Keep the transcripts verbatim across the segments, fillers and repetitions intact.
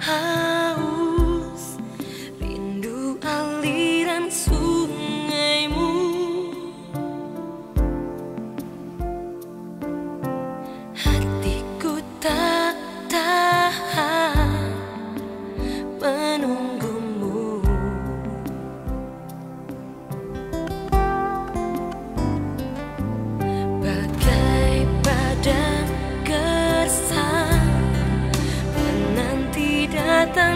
haus, rindu aliran sungaimu. Hatiku tak tahan menunggumu. Bagai badan gersang menanti datang.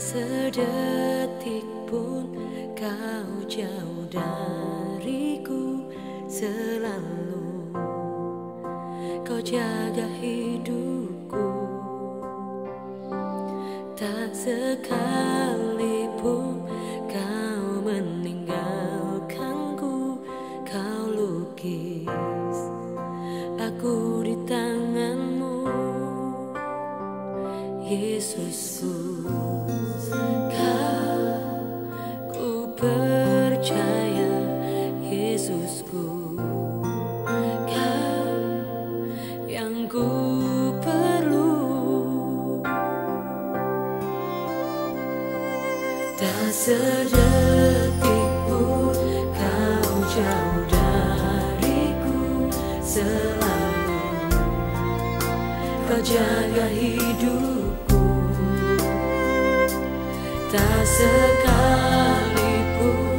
sedetik pun kau jauh dariku, selalu kau jaga hidupku. Tak sekalipun kau meninggalkanku, kau lukis aku di tanganmu, Yesusku. Yesusku, kau yang ku perlu. Tak sedetik pun kau jauh dariku, selalu kau jaga hidupku. Tak sekalipun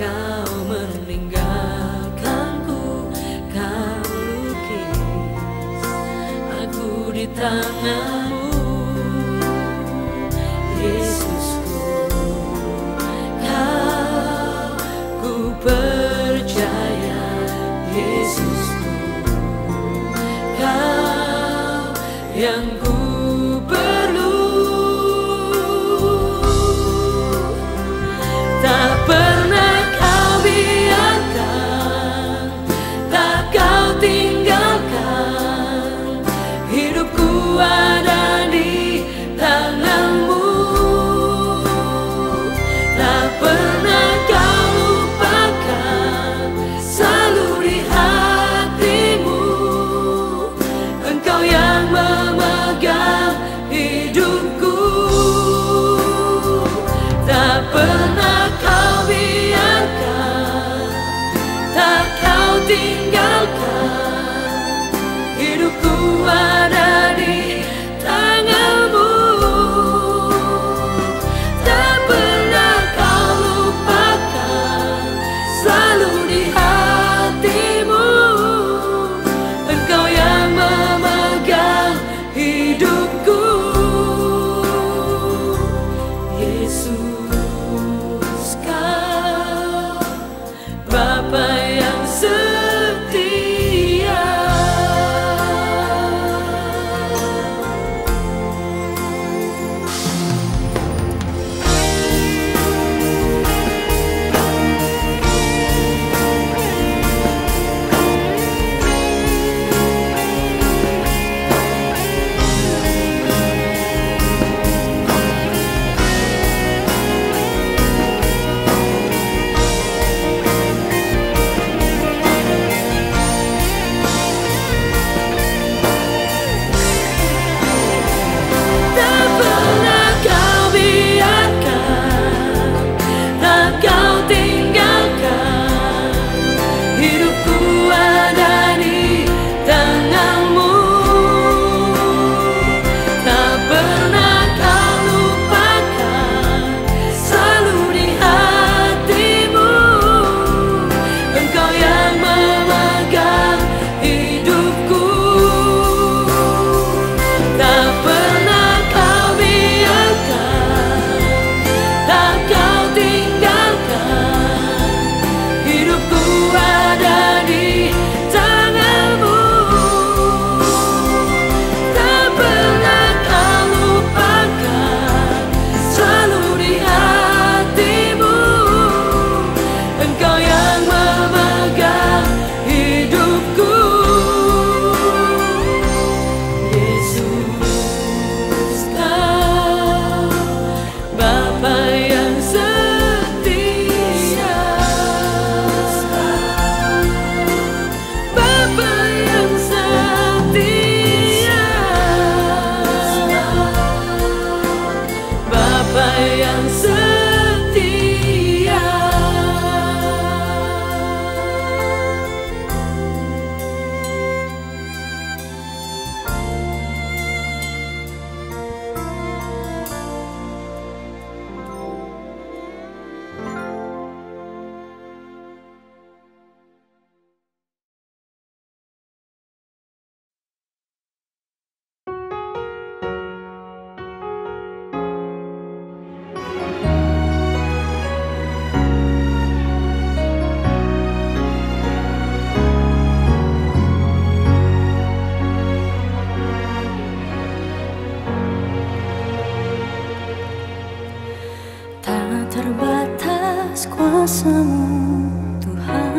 kau meninggalkanku, di tanganmu, Yesusku. Kau ku percaya, Yesusku. Kau yang ku perlu. Tak pernah kau biarkan, tak kau tinggalkan. Ada di tanganmu, tak pernah kau lupakan, selalu di hatimu, engkau yang memegang. kuasamu Tuhan,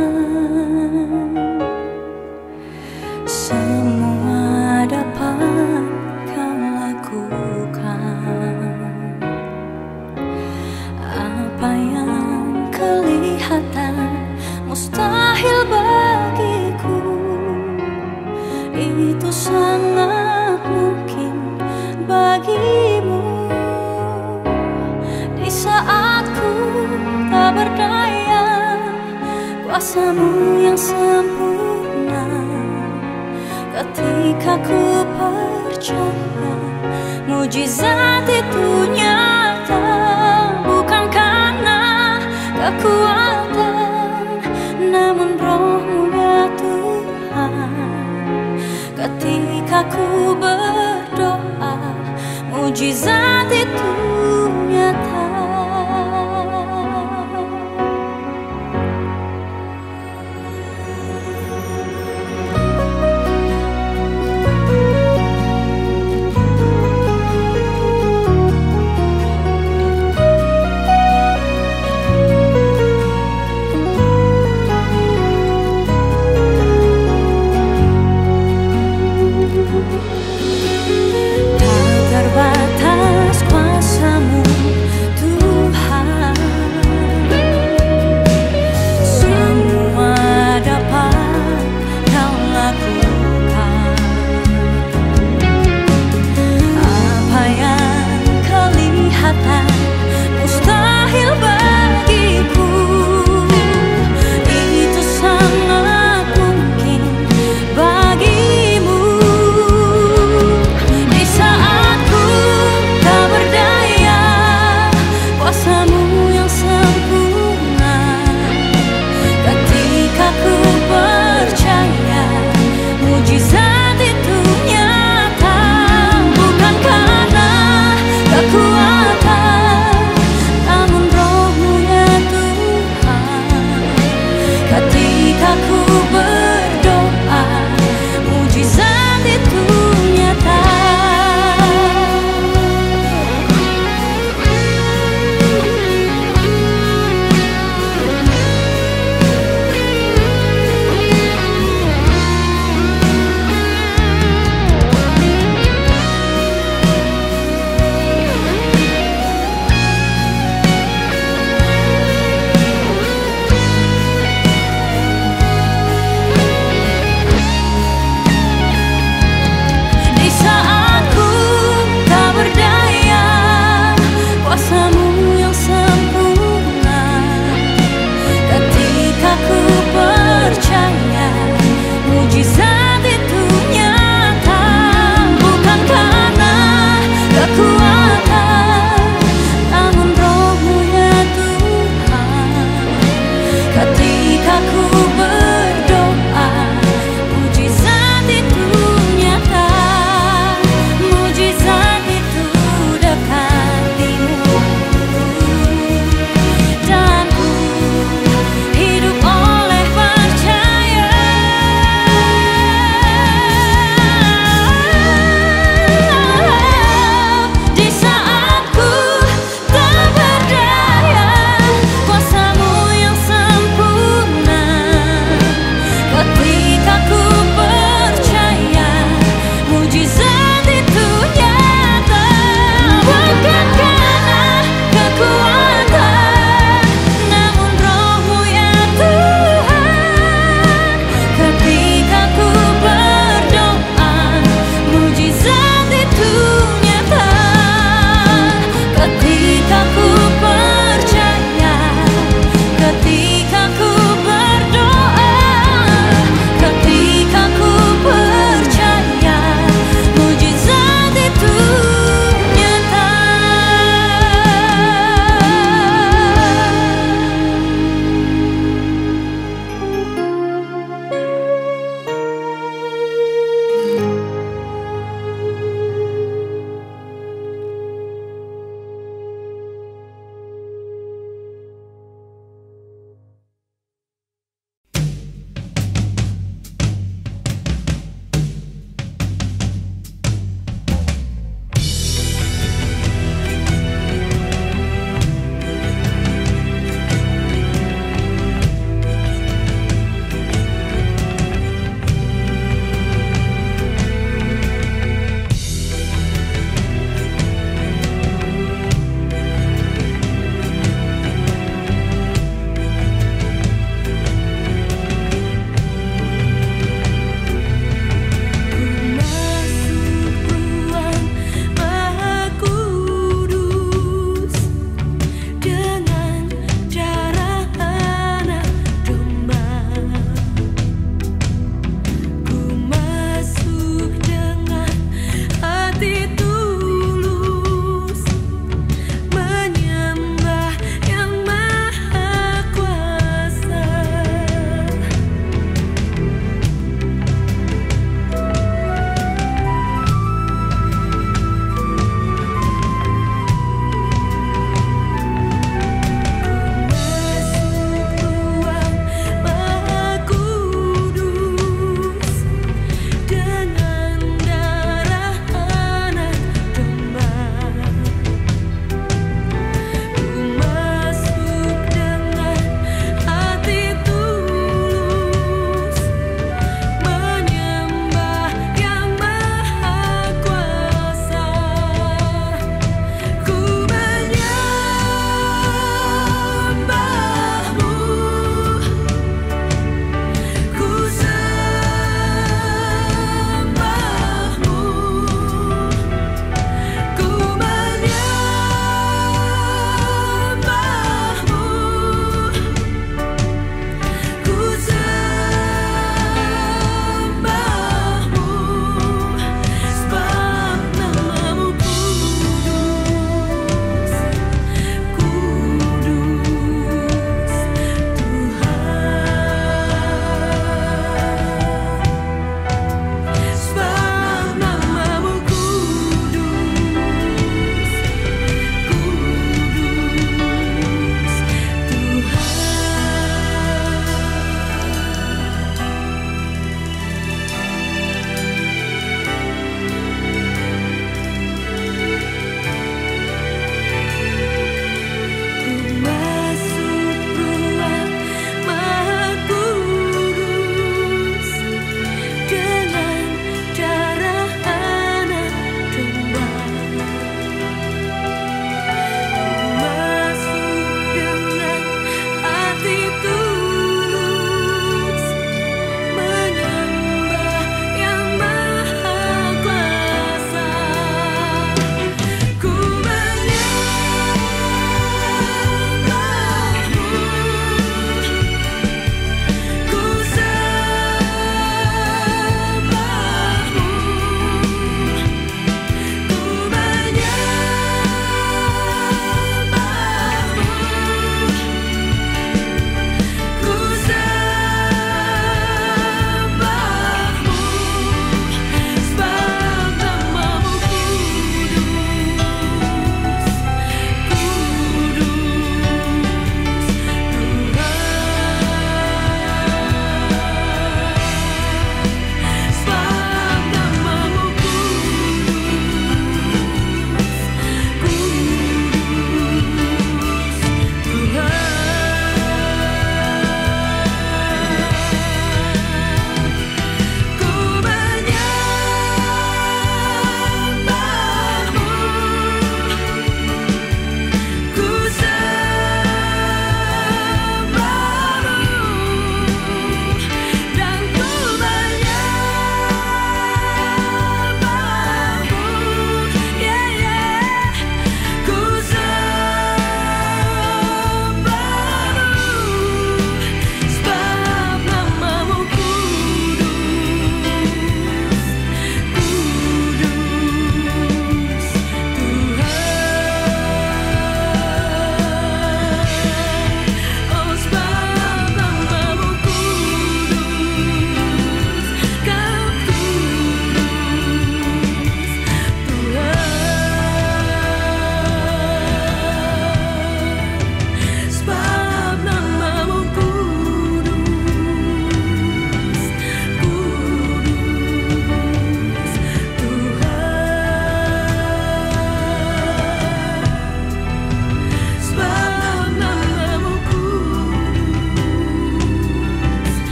semua dapat Kau lakukan. Apa yang kelihatan mustahil bagiku, itu sangat mungkin bagimu. Di saat ku tak berdaya, kuasamu yang sempurna. Ketika ku percaya, mujizat itu nyata. Bukan karena kekuatan, namun rohmu ya Tuhan. Ketika ku berdoa, mujizat itu nyata. Tak terbatas kuasamu.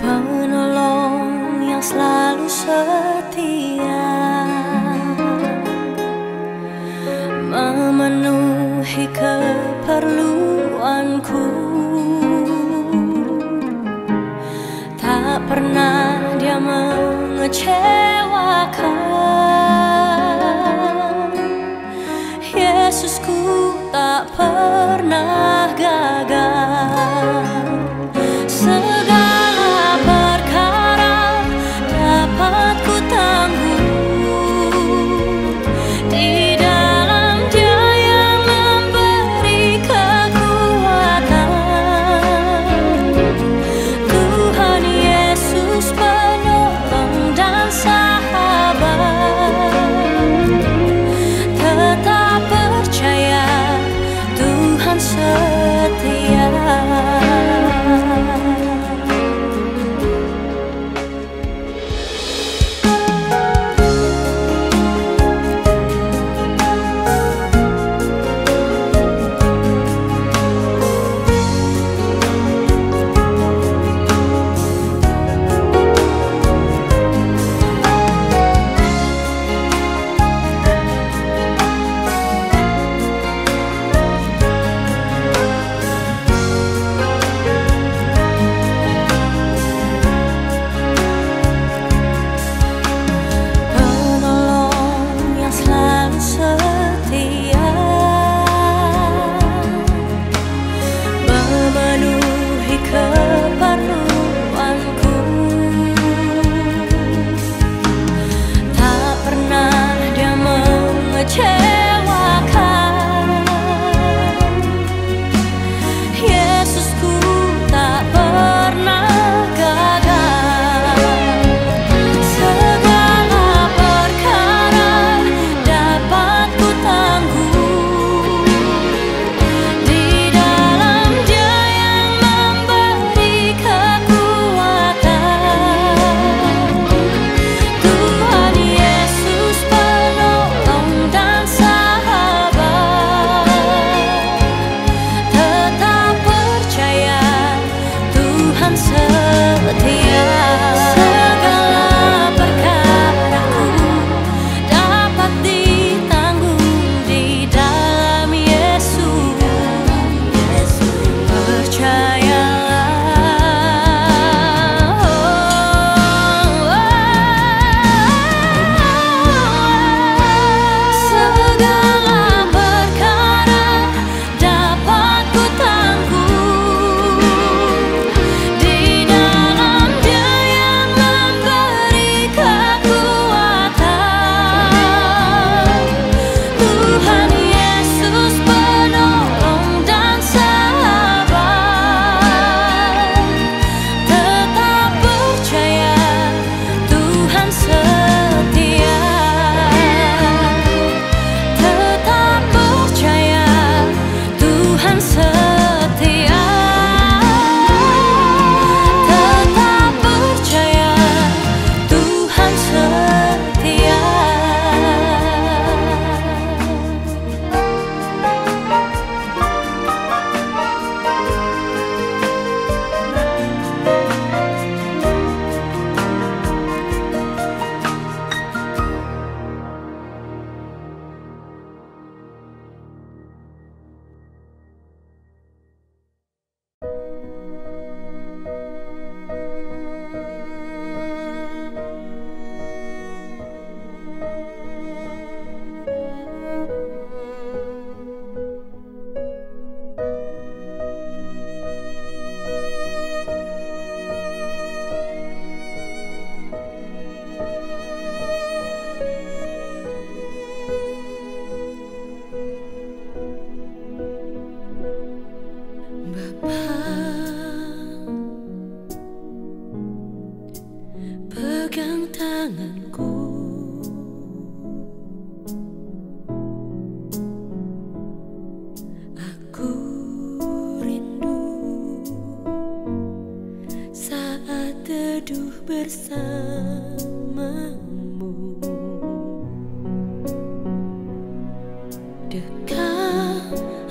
penolong yang selalu setia, memenuhi keperluanku, tak pernah dia mengecewakan. Yesusku tak pernah gagal.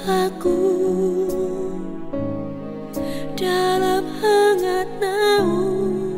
Aku dalam hangat naung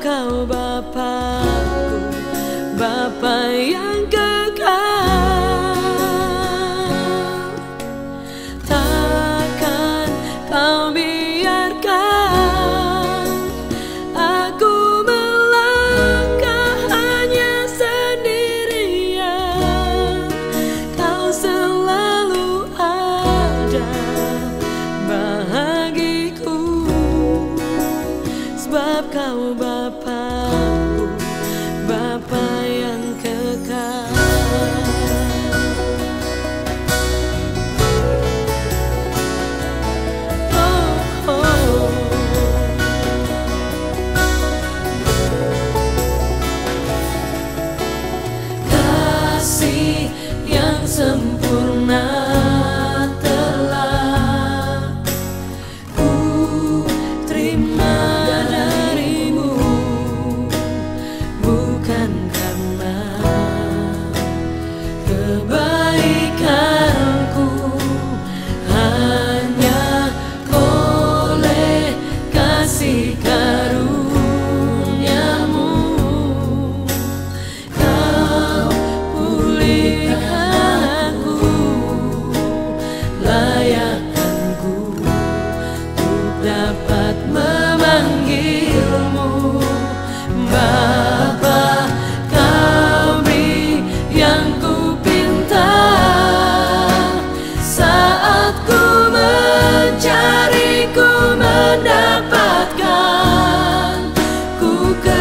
Kau Bapakku, Bapa yang kekal.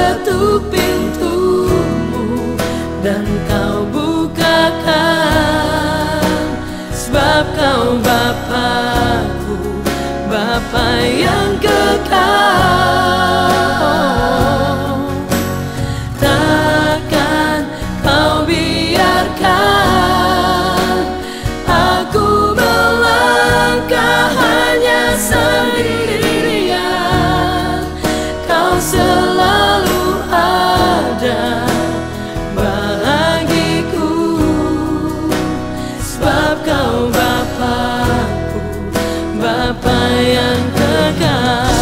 ketuk pintumu dan kau bukakan, sebab kau Bapakku, Bapa yang kekal. Takkan kau biarkan aku melangkah hanya sendirian, kau selalu ada bagiku, sebab kau Bapakku, Bapa yang kekal. Yeah.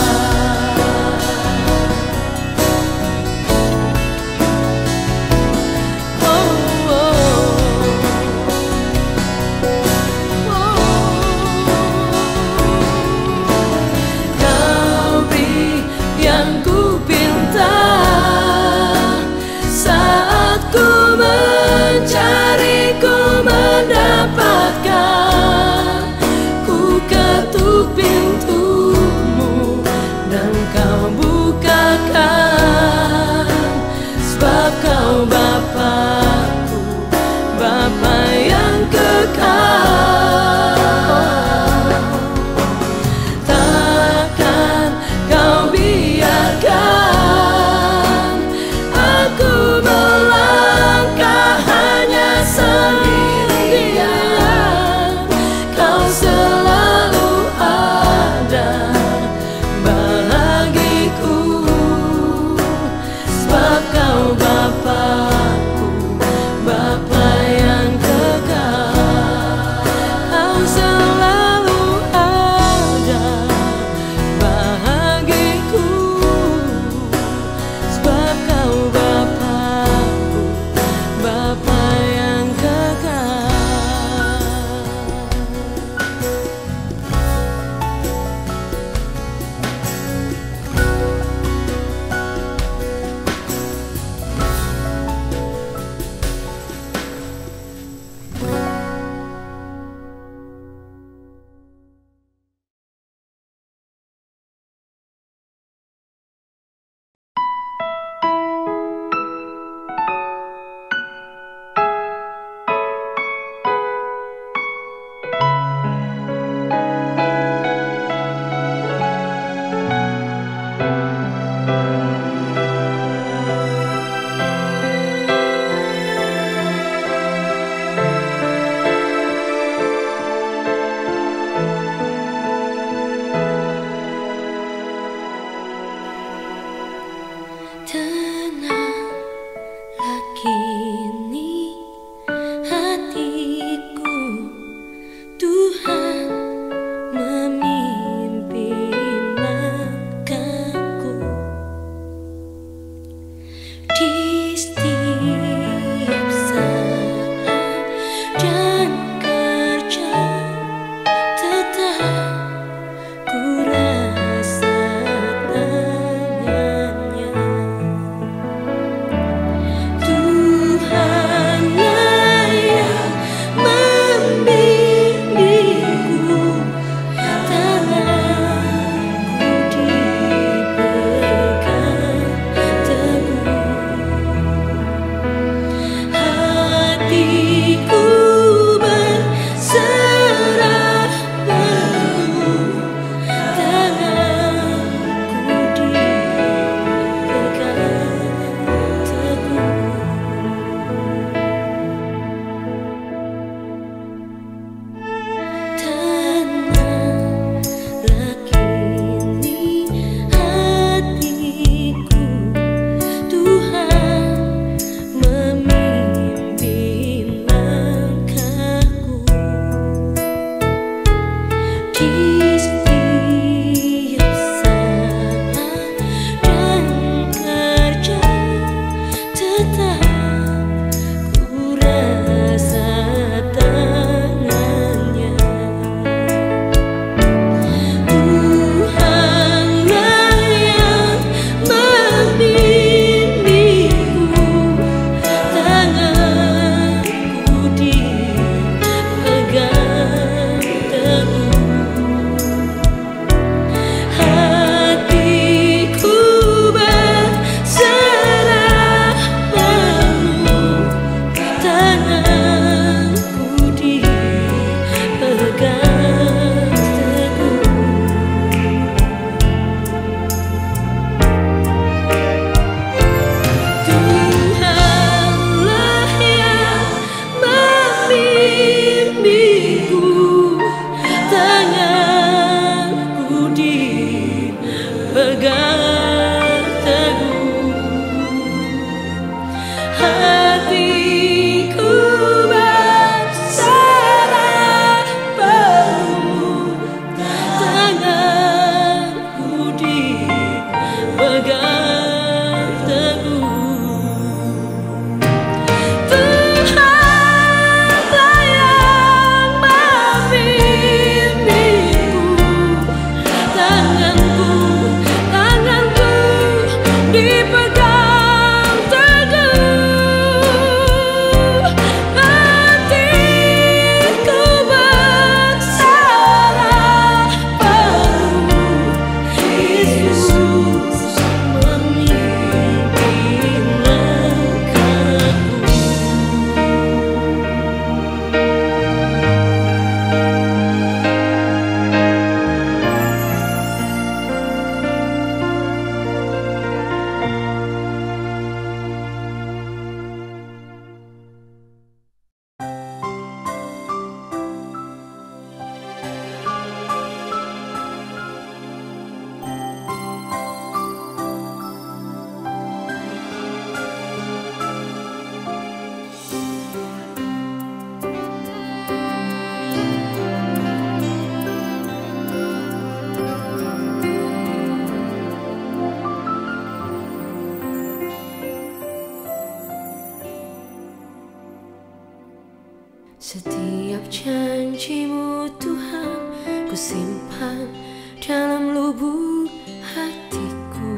Setiap janjimu Tuhan ku simpan dalam lubuk hatiku.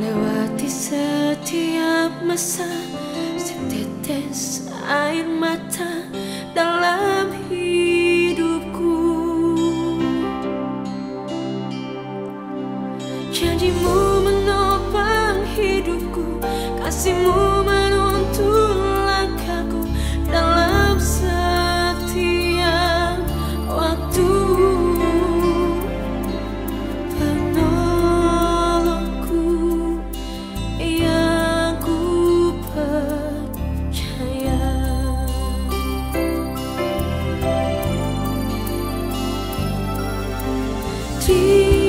Lewati setiap masa, setetes air mata dalam hidupku. Janjimu menopang hidupku, kasihmu menuntun langkahku dalam setiap waktu. Penolongku yang ku percaya. Di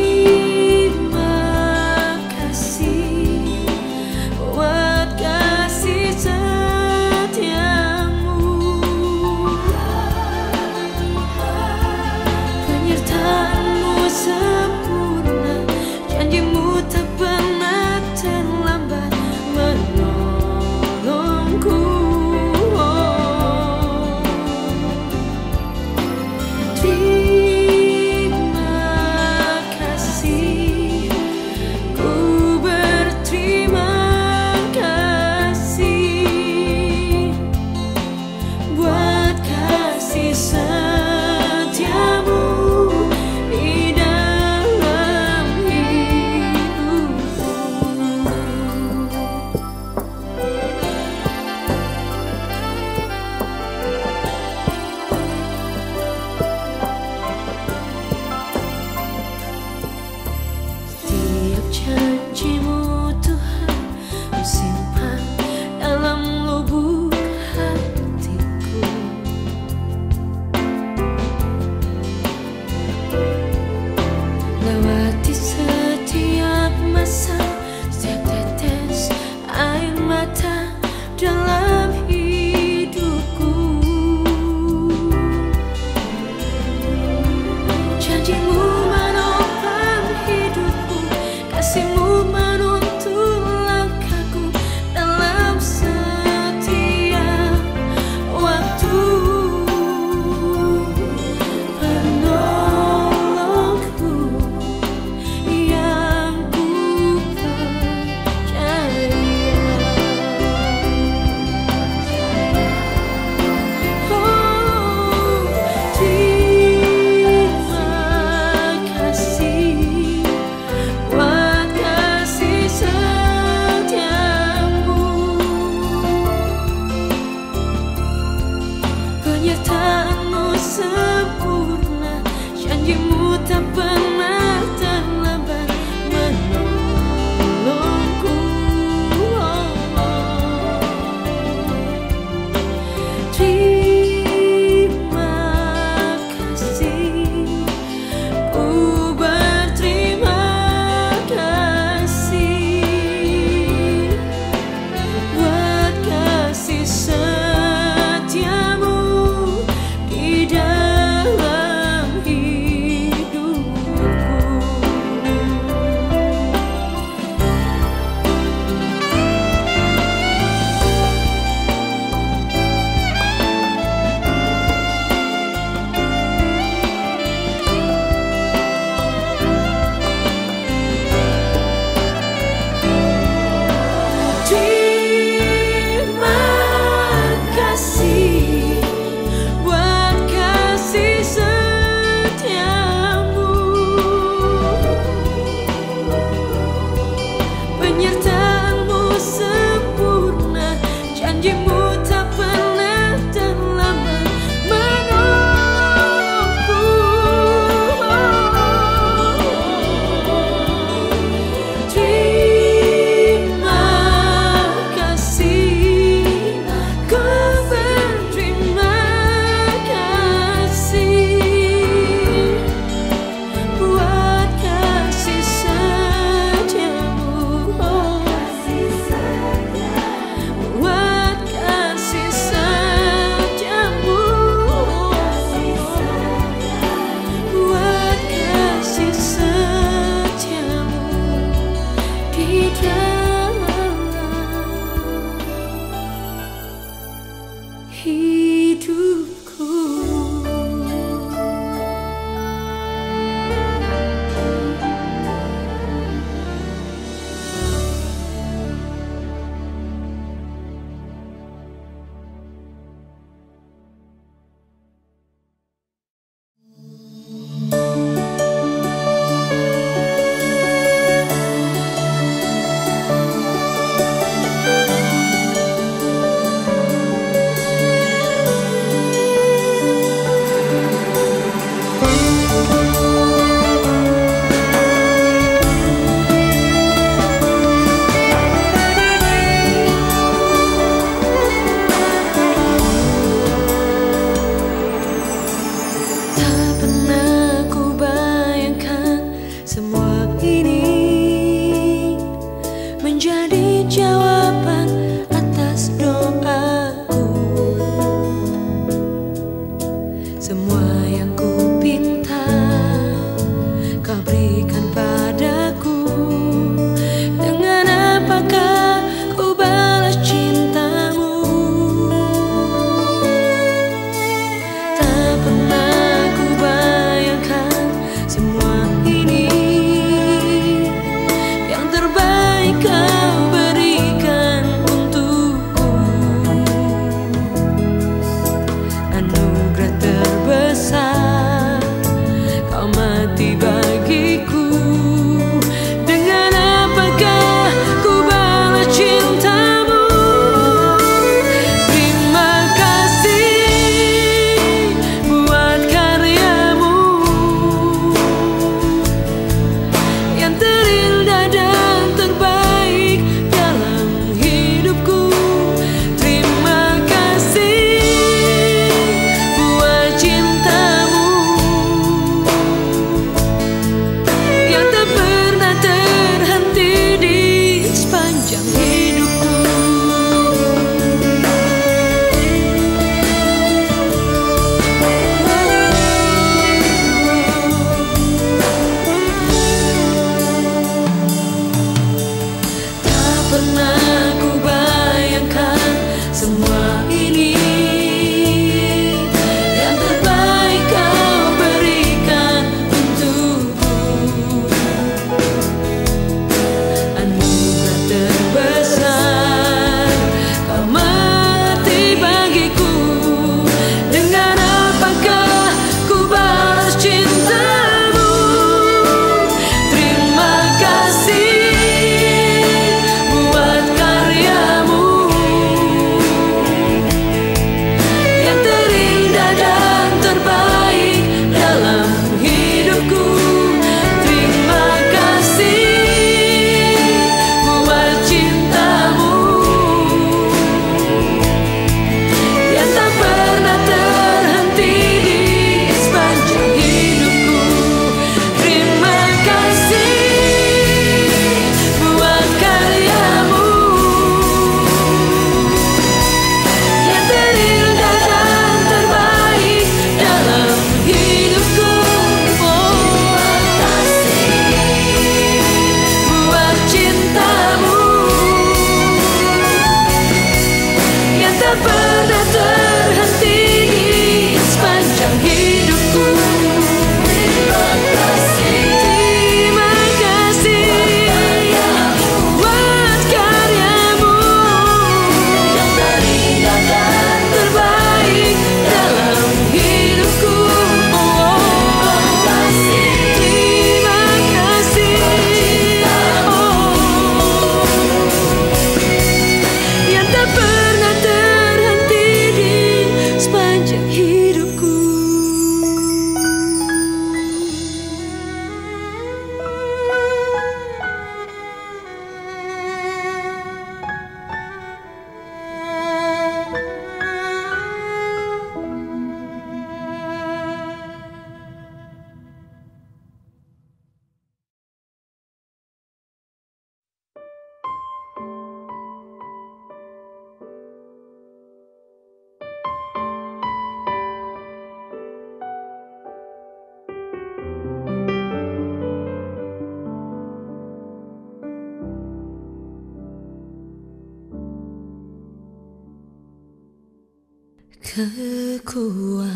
Kekuatan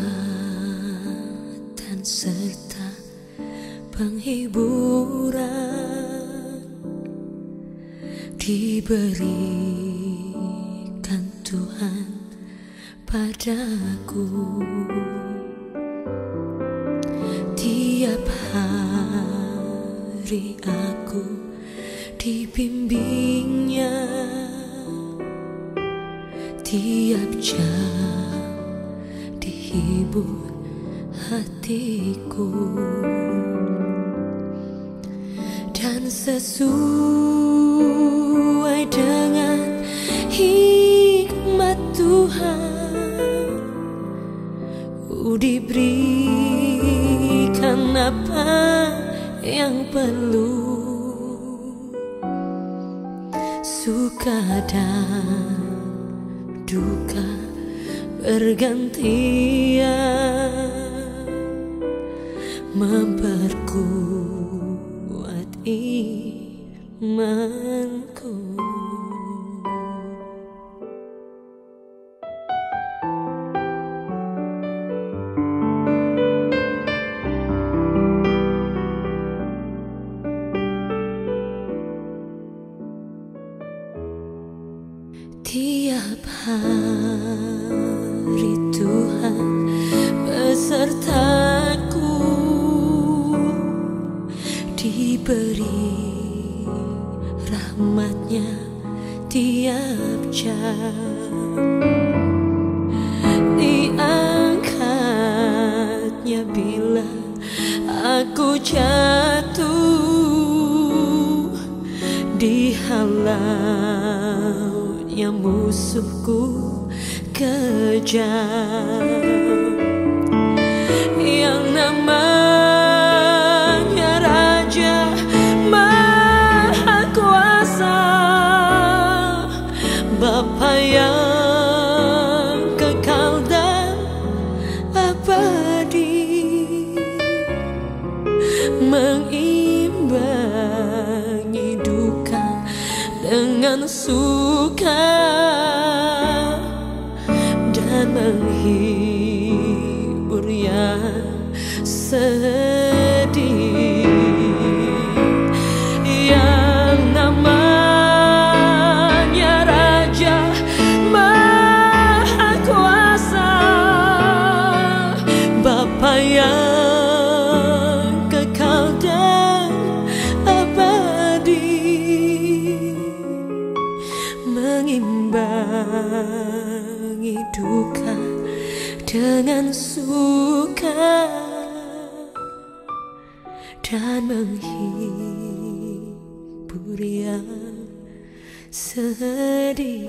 serta penghiburan diberikan Tuhan padaku. Tiap hari aku dibimbingnya, tiap jam hibur hatiku, dan sesuai dengan hikmat Tuhan ku diberikan apa yang perlu. Suka dan duka bergantian memperkuat imanku. Tiap hari Tuhan besertaku, diberi rahmatnya tiap jam, diangkatnya bila aku jatuh, dihalaunya musuhku kejam. Yang namanya Raja jangan suka dan menghibur yang sedih. Yang namanya Raja Maha Kuasa, Bapa yang kekal dan abadi, mengimbangi duka dengan suka dan menghibur yang sedih.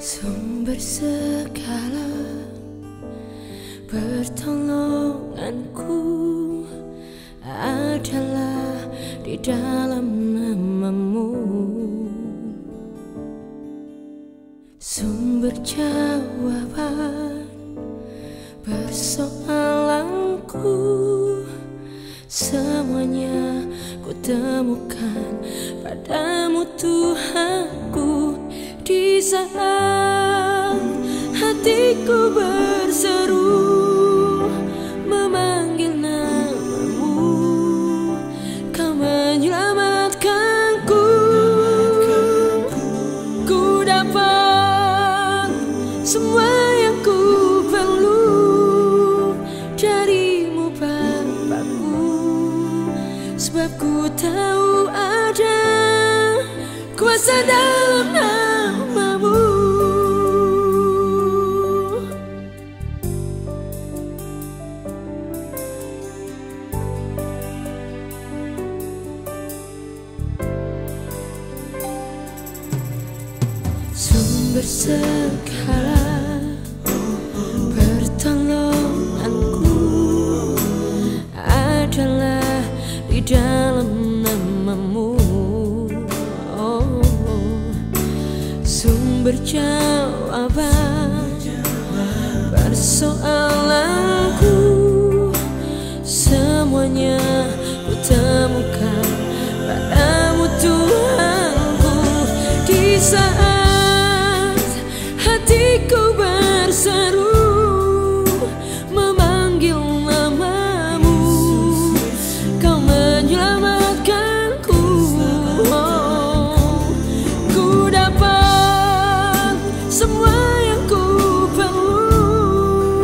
sumber segala pertolonganku adalah di dalam nama-Mu. Sumber jawaban persoalanku, semuanya ku temukan padamu Tuhanku. Di saat hatiku berseru memanggil namamu, kau menyelamatkanku. Ku dapat semua yang ku perlu darimu Bapakku, sebab ku tahu ada kuasa dalam namamu. Sumber segala pertolonganku adalah di dalam namamu. Oh, sumber jawaban persoalanku, semuanya ku temukan padamu Tuhanku. Di saat hatiku berseru memanggil namamu, kau menyelamatkanku. Oh, ku dapat semua yang ku perlu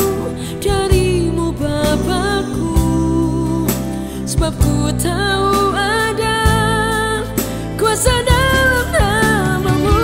darimu Bapakku, sebab ku tahu ada kuasa dalam namamu.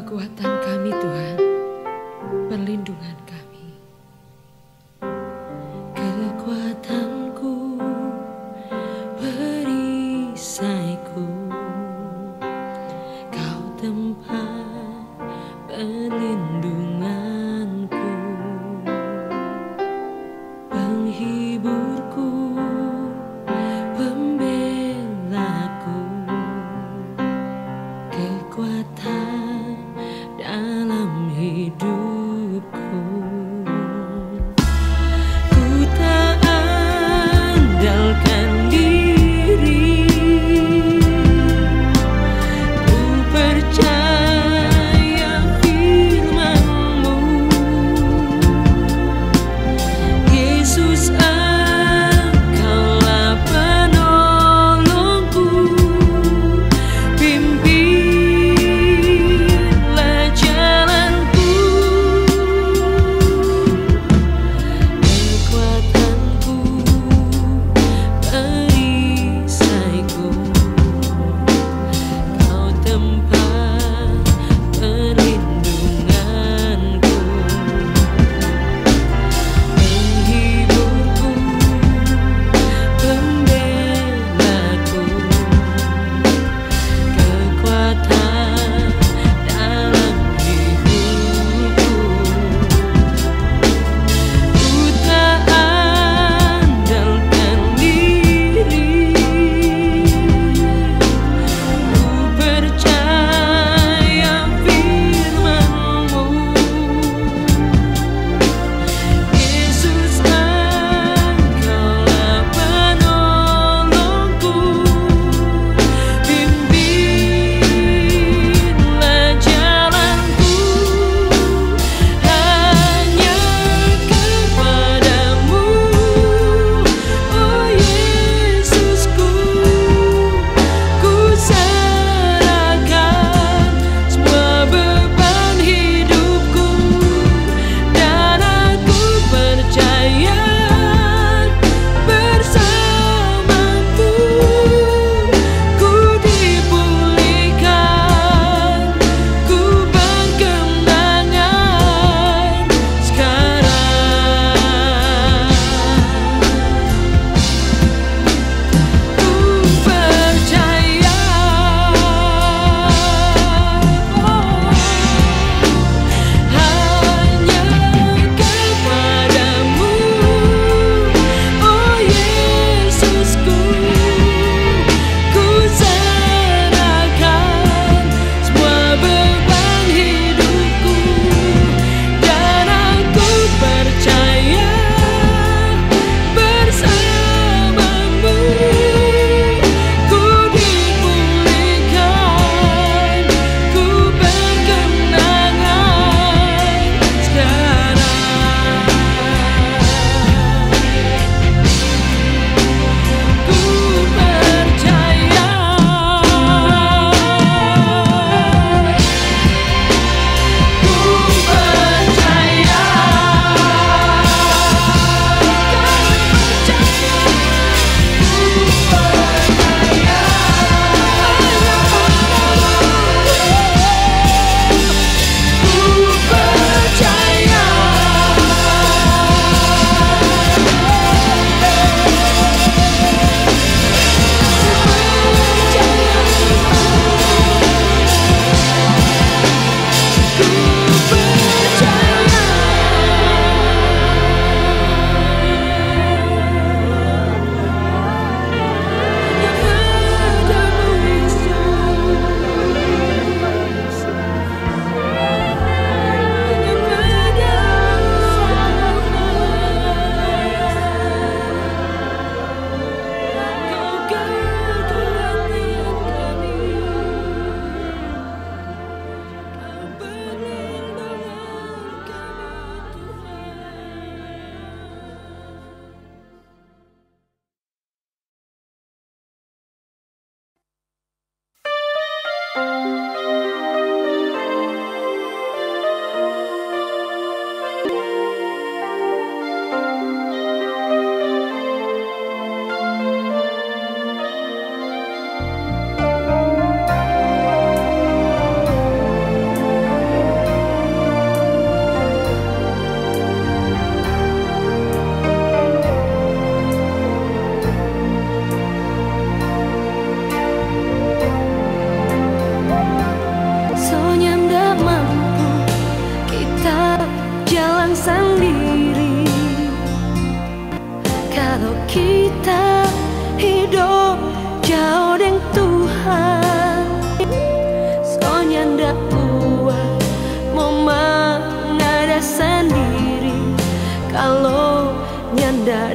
kekuatan kami Tuhan, perlindungan kami. Kekuatanku, perisaiku, Kau tempat perlindunganku, penghiburku, pembelaku, kekuatan dalam hidupku. Ku tak andalkan diri.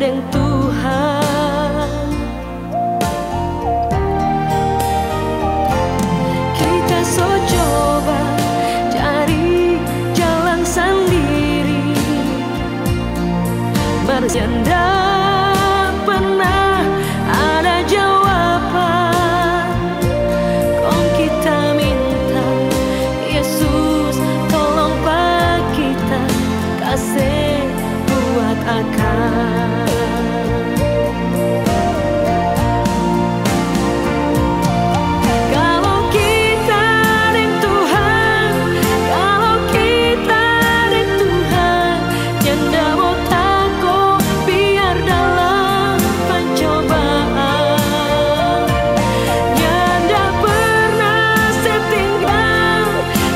gandeng Tuhan. Kita so coba cari jalan sendiri, manusia tidak pernah ada jawaban. Kau kita minta Yesus tolong bagi kita kasih akan. Kalau kita dan Tuhan, kalau kita dan Tuhan, jangan mau takut biar dalam pencobaan. Jangan pernah setinggal,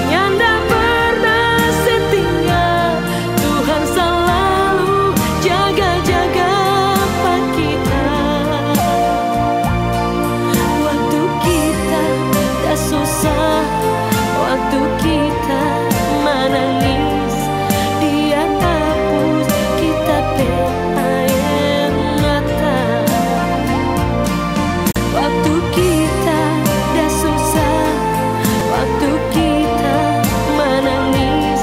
jangan pernah setinggal. Tuhan selalu jaga-jaga buat kita. Waktu kita tak susah, waktu kita menangis, Dia hapus kita air mata. Waktu kita tak susah, waktu kita menangis,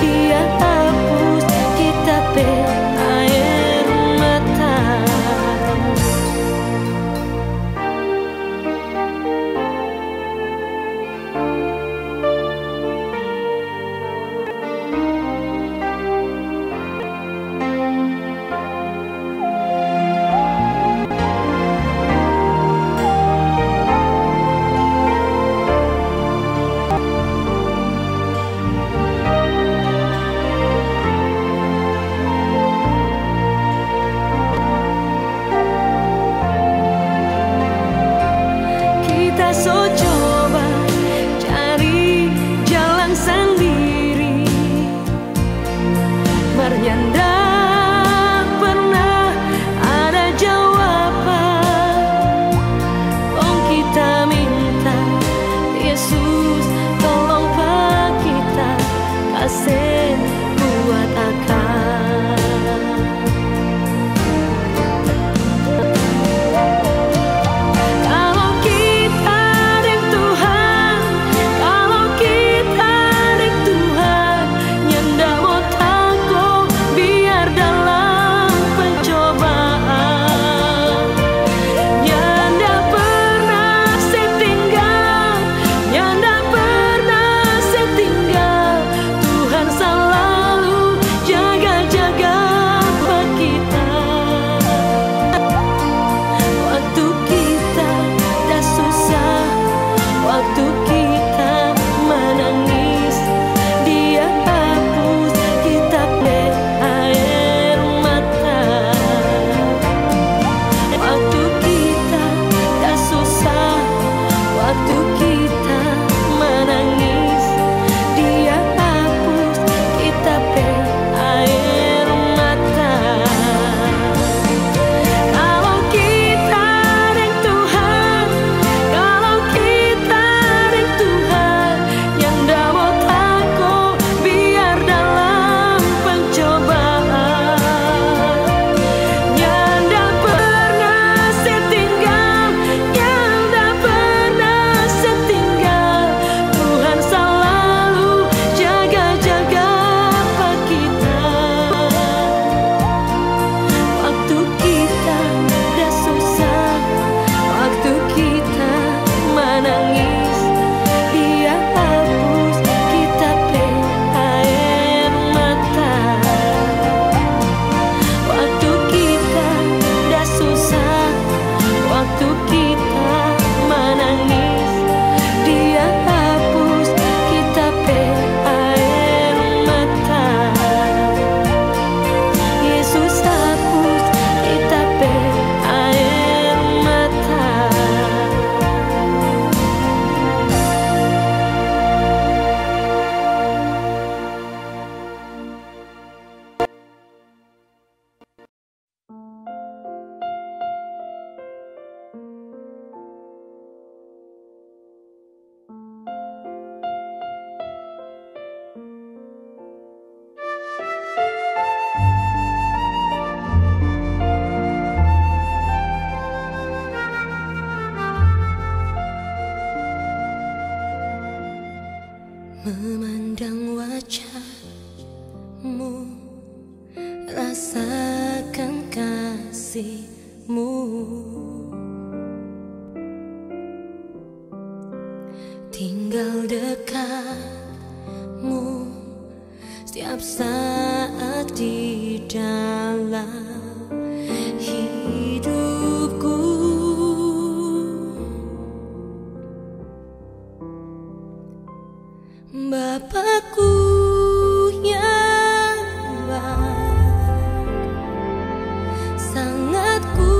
Dia hapus kita air mata. Kita so coba cari jalan sendiri, menyandang Memandang wajahmu, rasakan kasihmu. Tinggal dekatmu setiap saat di dalam hidupku. Bapakku yang baik, sangat ku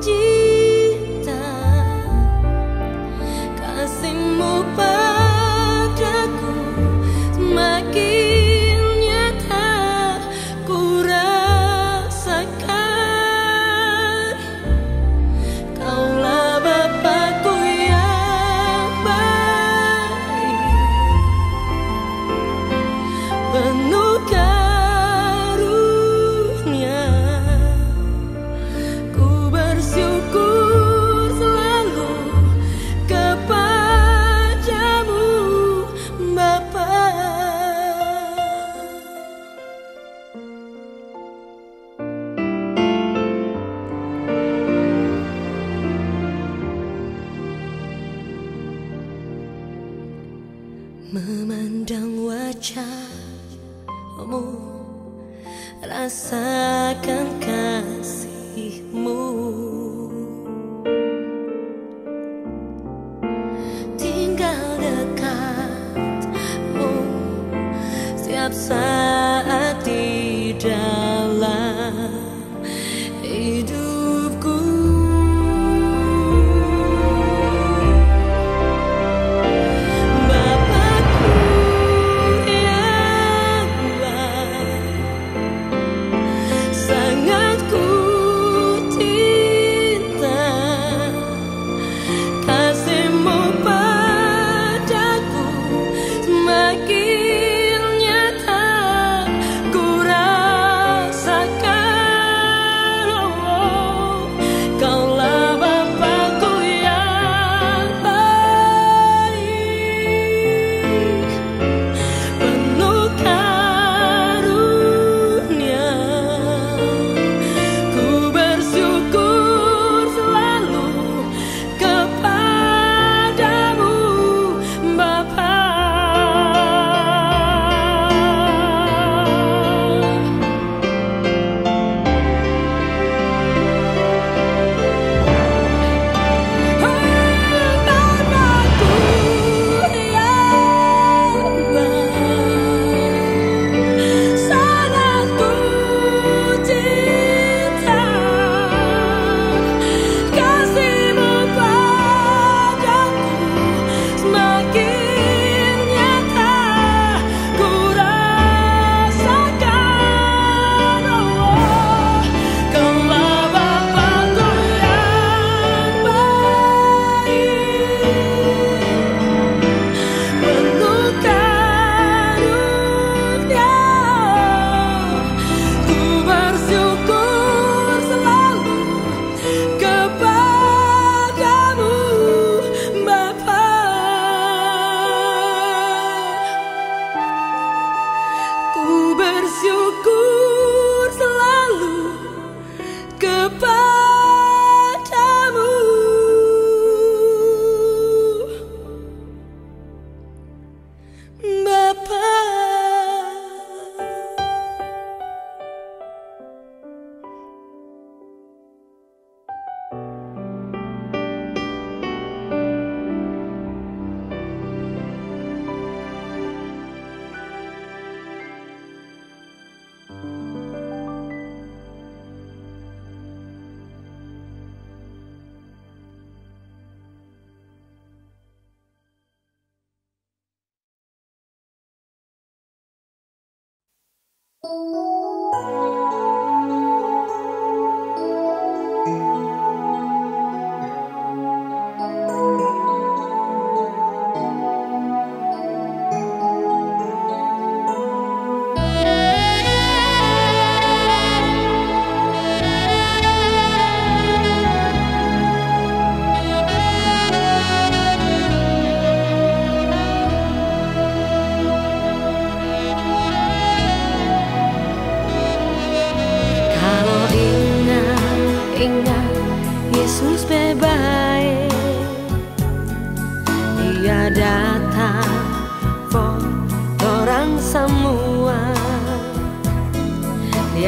cinta. Kasihmu padaku semakin nyata ku rasakan. Kaulah Bapakku yang baik, penuh karunia. Ku bersyukur selalu kepadamu, Bapa. Memandang wajah, rasakan kasihmu. Tinggal dekatmu setiap saat di dalam hidupku. Bapakku yang baik, sangat ku cinta. Kasihmu padaku semakin nyata ku rasakan. Oh, Kaulah Bapakku yang baik, penuh karunia. Ku bersyukur selalu kepadamu, Bapa. Oh, Bapakku yang baik, sangat ku cinta. Kasihmu padaku semakin nyata ku rasakan. Oh, Kaulah Bapakku yang baik, penuh karunia. Ku bersyukur selalu kepadamu, Bapa. Ku bersyukur selalu kepadamu, Bapa.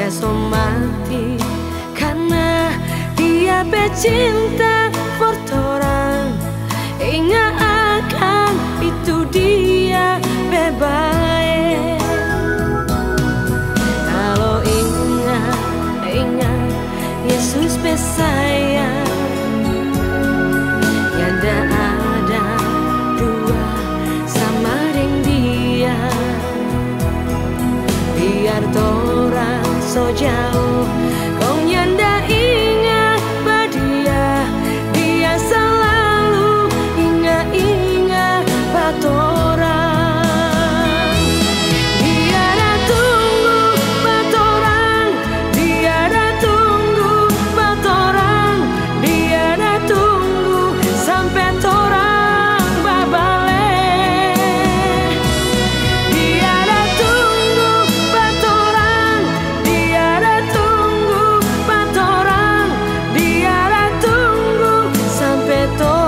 esok mati karena dia bercinta orang. Ingat akan itu dia bebaik. Kalau ingat, ingat Yesus bersayang. Tiada ada dua sama dengan dia. Biar orang so jauh, kau nyanda ingat pada dia. Dia selalu ingat-ingat pada orang. Dia dah tunggu pada orang, dia dah tunggu pada orang, dia dah tunggu sampai orang berbalik. Dia dah tunggu pada orang, dia dah tunggu pada orang, dia dah tunggu sampai orang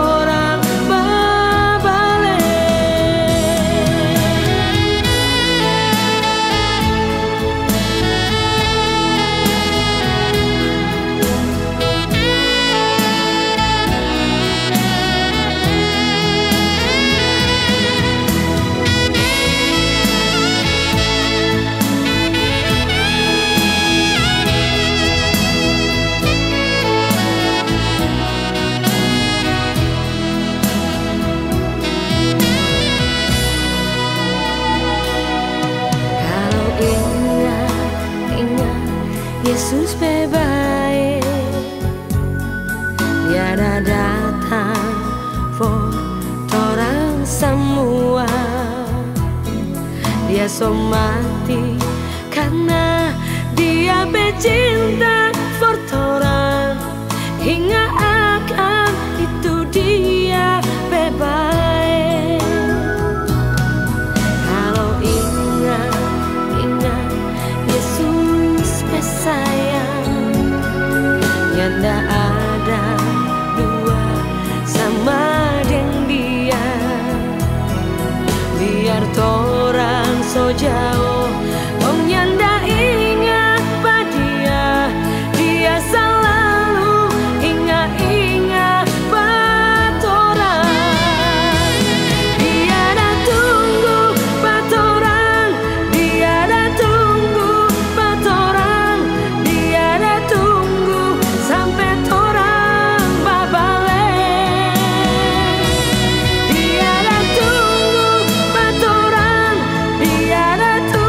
Yesus bebaik, tiada datang for orang semua. Dia so mati karena dia bercinta for orang. Hingga akan itu dia bebaik. Kalau ingat, ingat Yesus bersayang. Tidak ada dua sama dengan dia. Biar orang so jauh, orang yang tak ingat pada dia. Dia selalu ingat-ingat pada orang. Dia dah tunggu pada orang, dia dah tunggu pada orang, dia dah tunggu sampai orang berbalik. Dia dah tunggu pada orang, dia dah tunggu.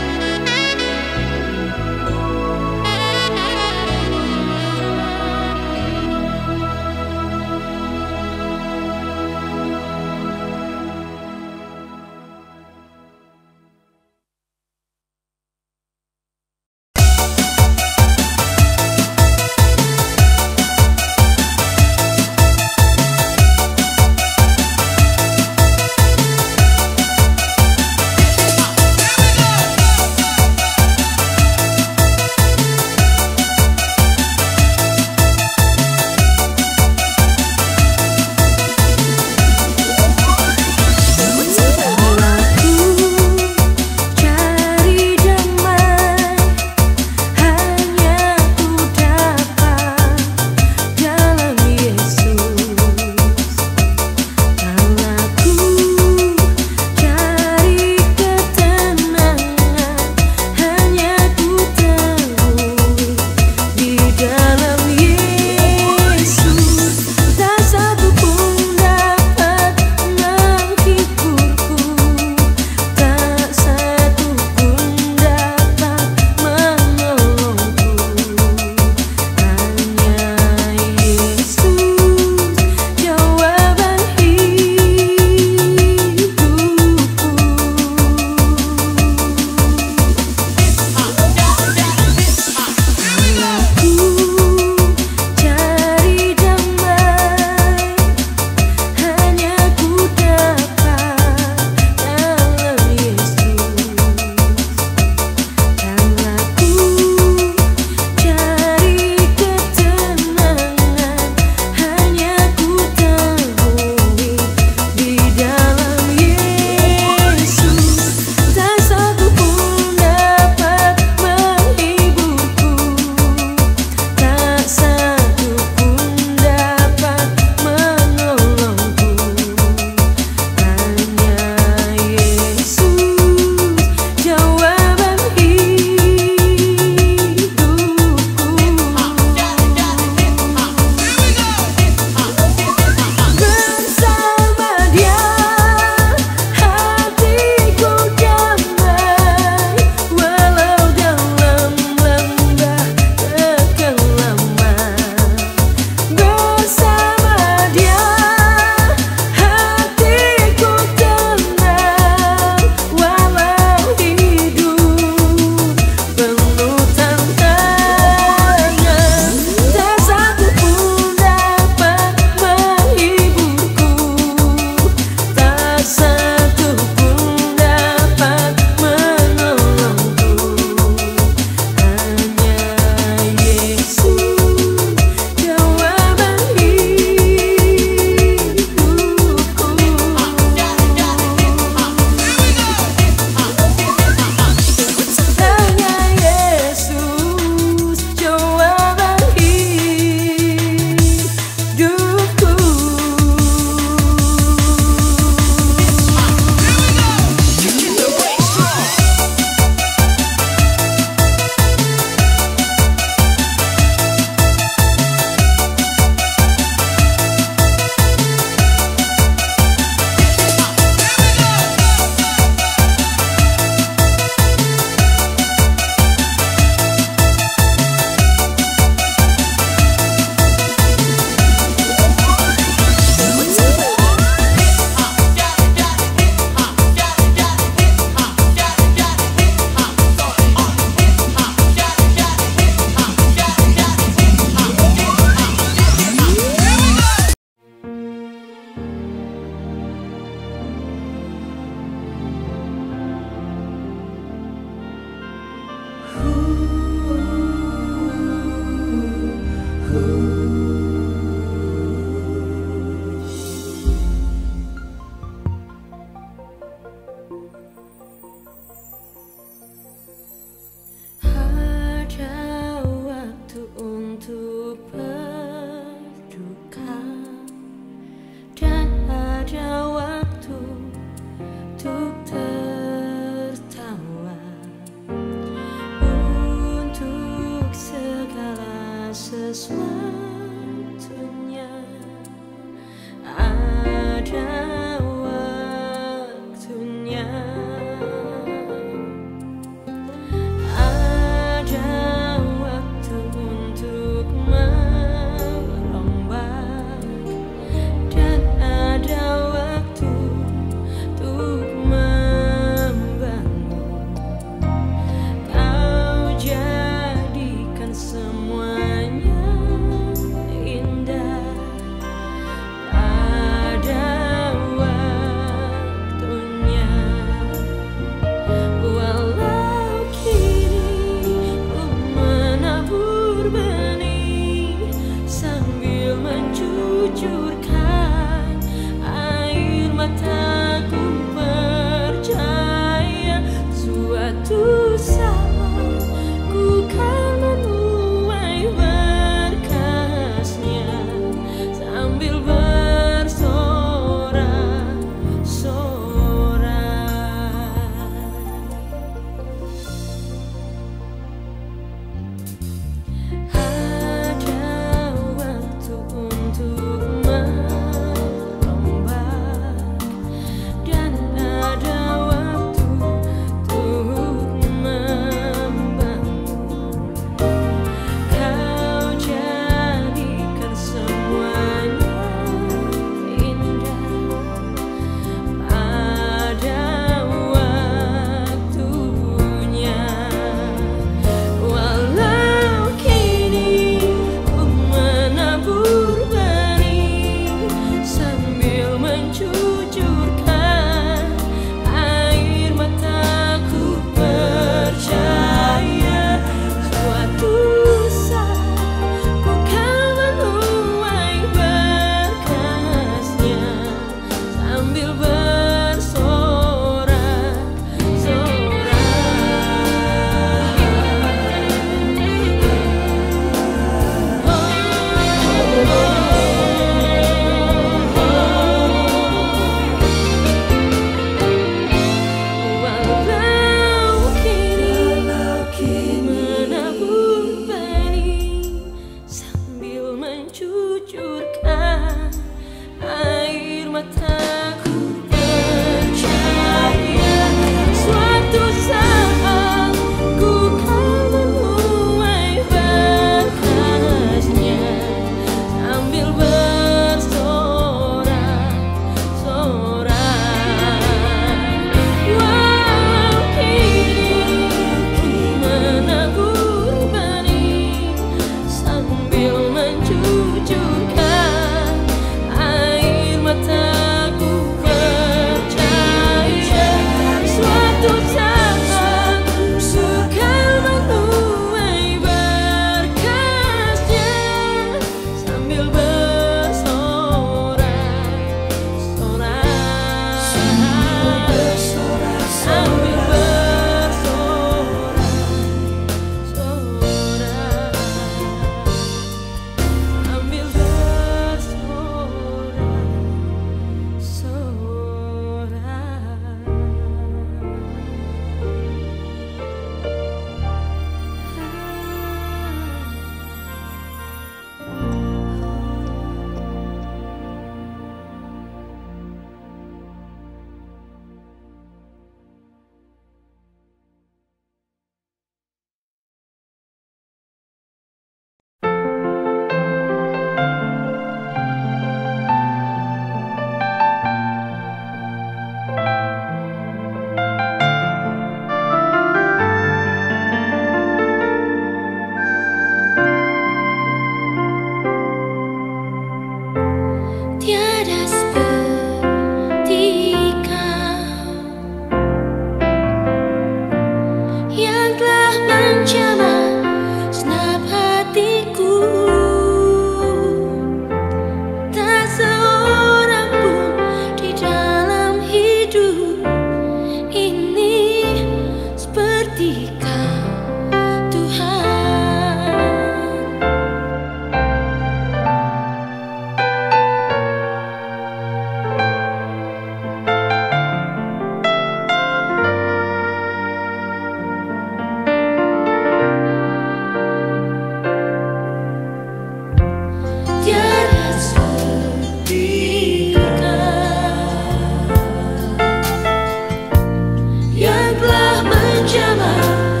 Yang telah menjamah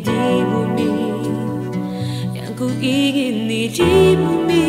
di bumi, yang ku ingini di bumi.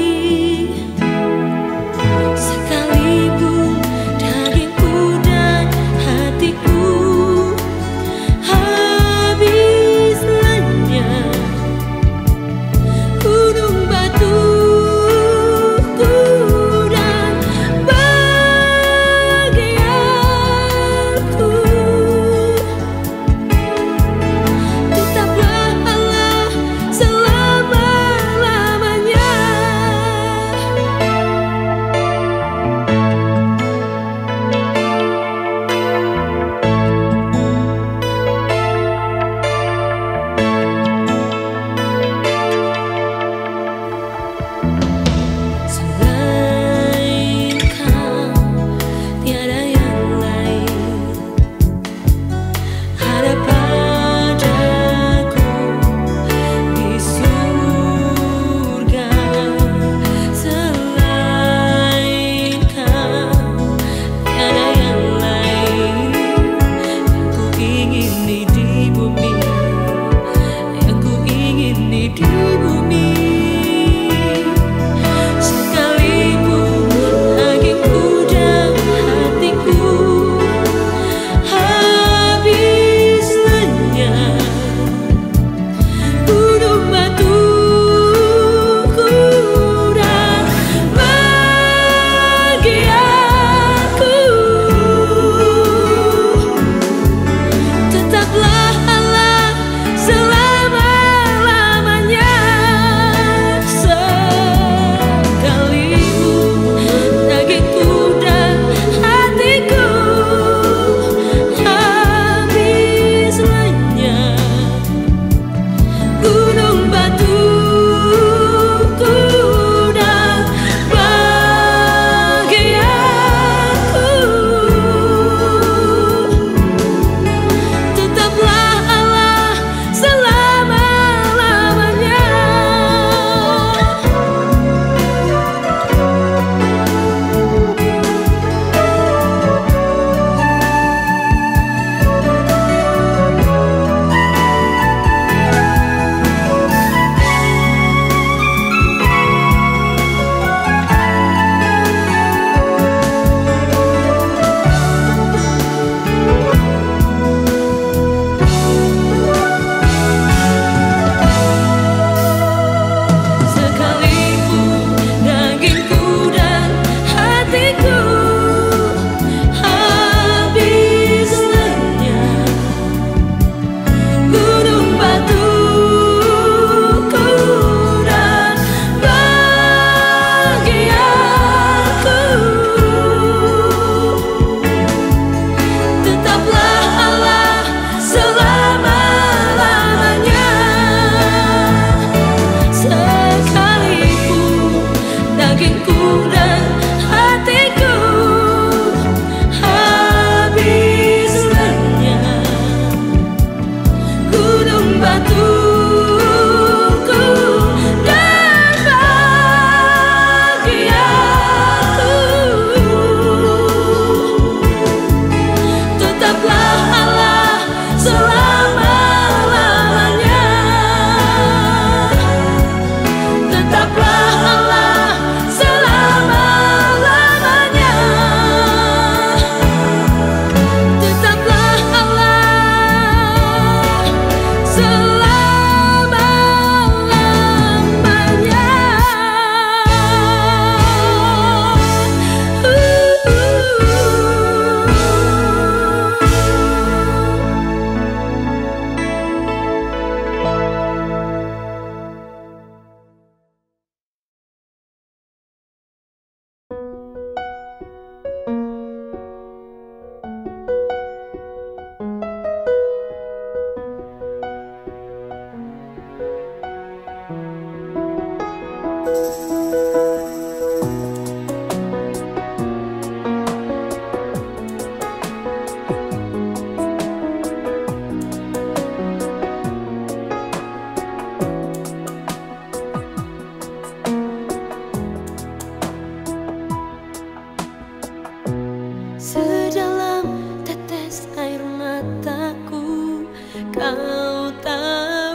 Sedalam tetes air mataku, kau tahu.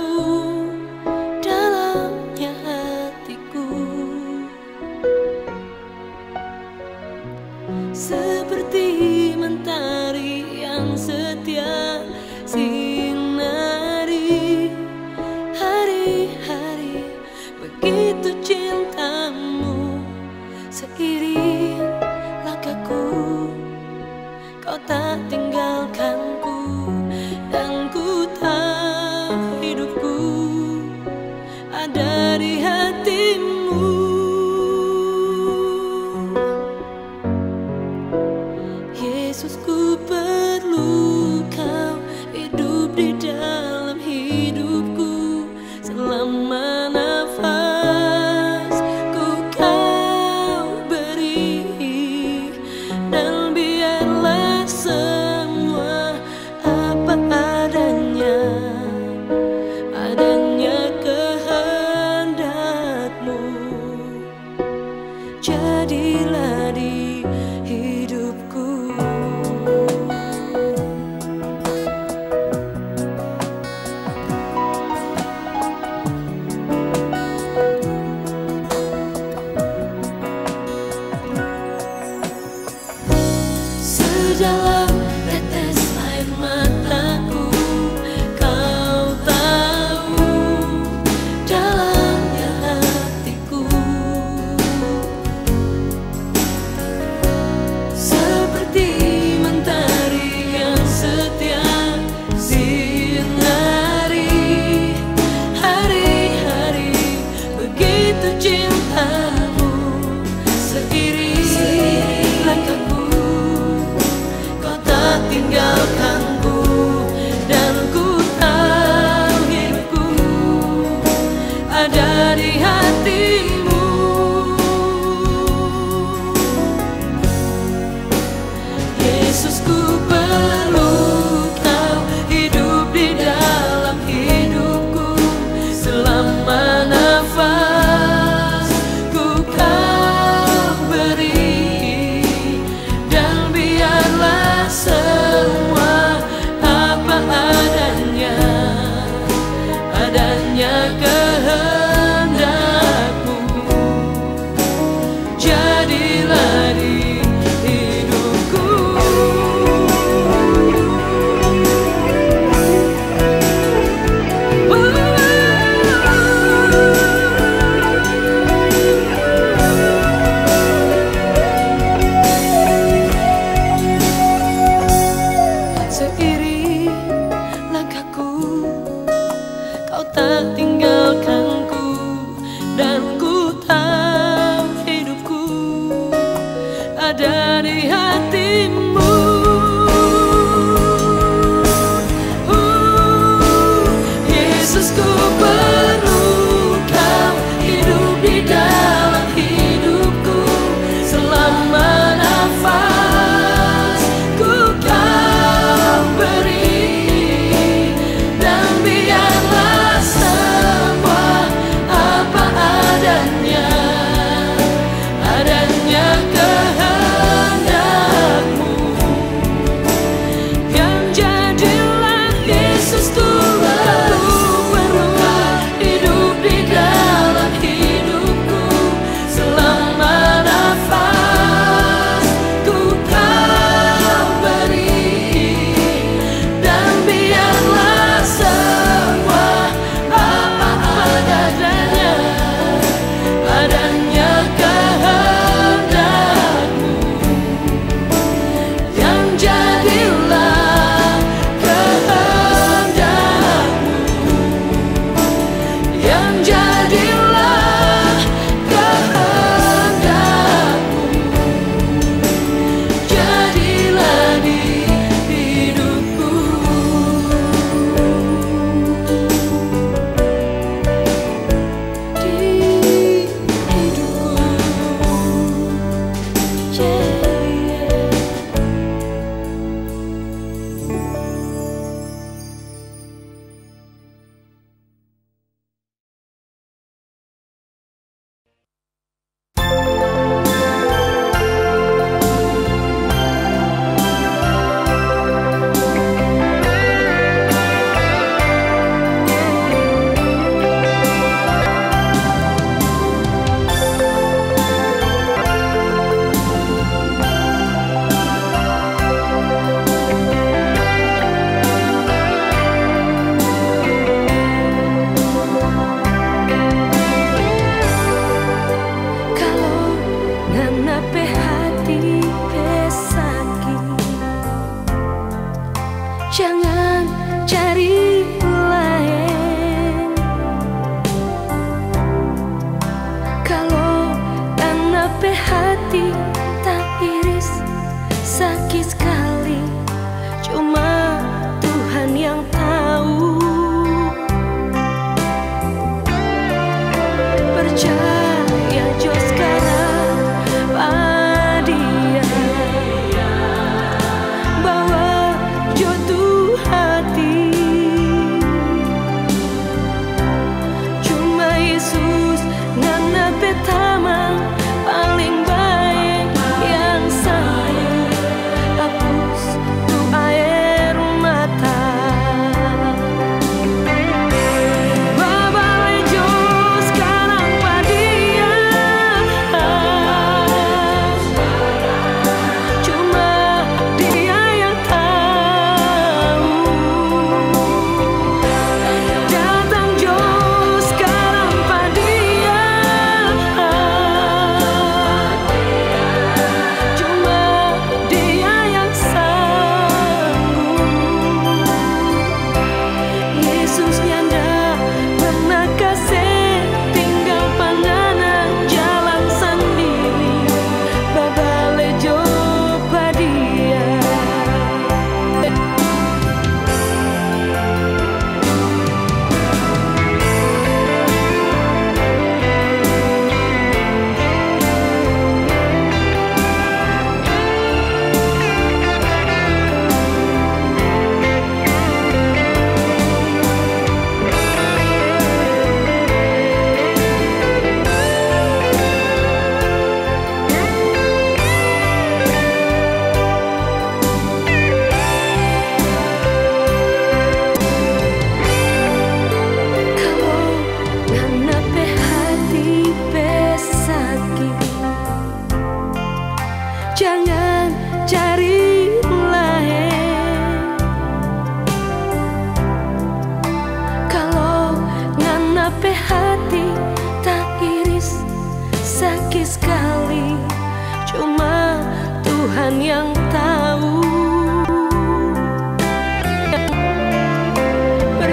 seperti mentari yang setia sinari hari-hari. Begitu cintamu seiring langkahku, kau tak tinggalkanku, dan ku tahu hidupku ada di hatimu. Jadilah di hidupku sejalan tetes air mataku. Kau tahu dalamnya hatiku seperti mentari yang setia sinari hari-hari. Begitu cintamu seiring langkahku, tinggalkanku, dan ku tahu hidupku ada di hatimu. Yesus, ku perlu kau hidup di dalam hidupku selama nafas ku kau beri, dan biarlah jadilah di hidupku.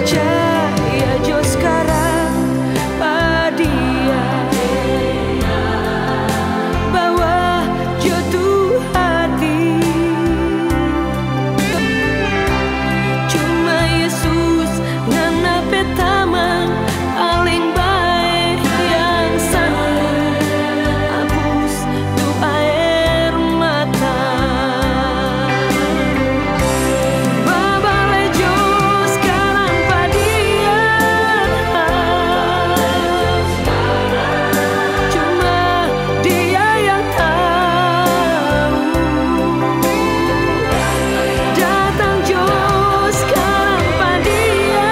percaya jo sekarang pada Dia, bahwa jo tuh hati cuma Yesus ngana petaman paling baik yang sanggup hapus tuh air mata. Babale jo sekarang pa Dia, cuma Dia yang tahu. Datang jo sekarang pa Dia,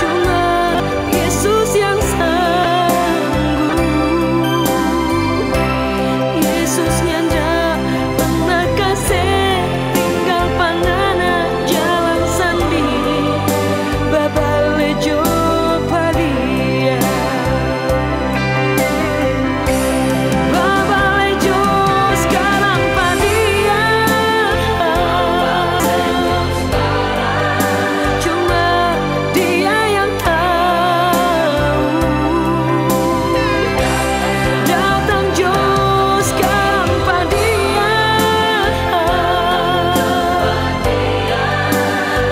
cuma Yesus yang sanggup. Yesus yang dah pernah kasih tinggal panana jalan sendiri. Babale jo pa Dia, babale jo sekarang pa Dia, cuma Dia yang tahu. Datang jo sekarang pa Dia,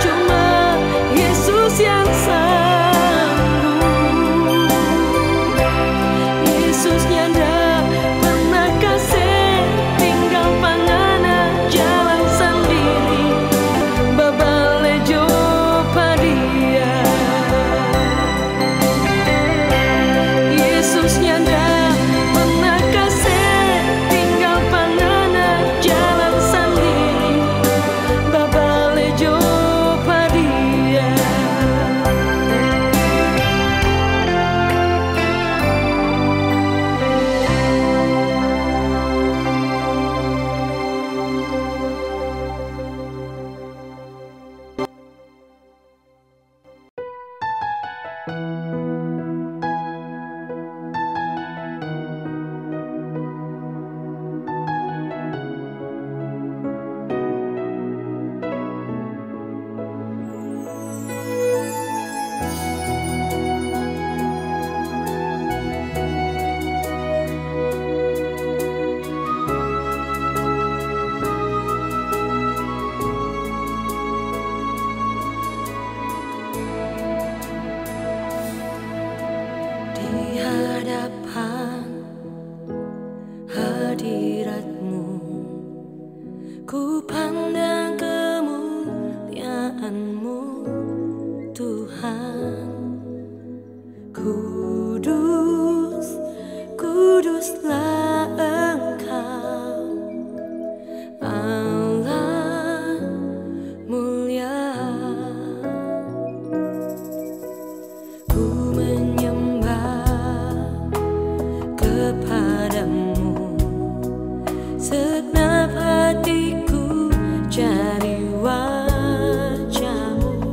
cuma Yesus yang sanggup. Yesus yang dah pernah kasih tinggal panganan jalan sendiri. Babale jo pa Dia, Yesus yang dah pernah kasih tinggal panganan jalan sendiri. Babale jo pa Dia. Di hadapan hadirat-Mu, ku pandang kemuliaan-Mu Tuhan. Kudus, kuduslah Engkau, Allah mulia. Ku menyembah kepada-Mu, segenap hatiku cari wajah-Mu.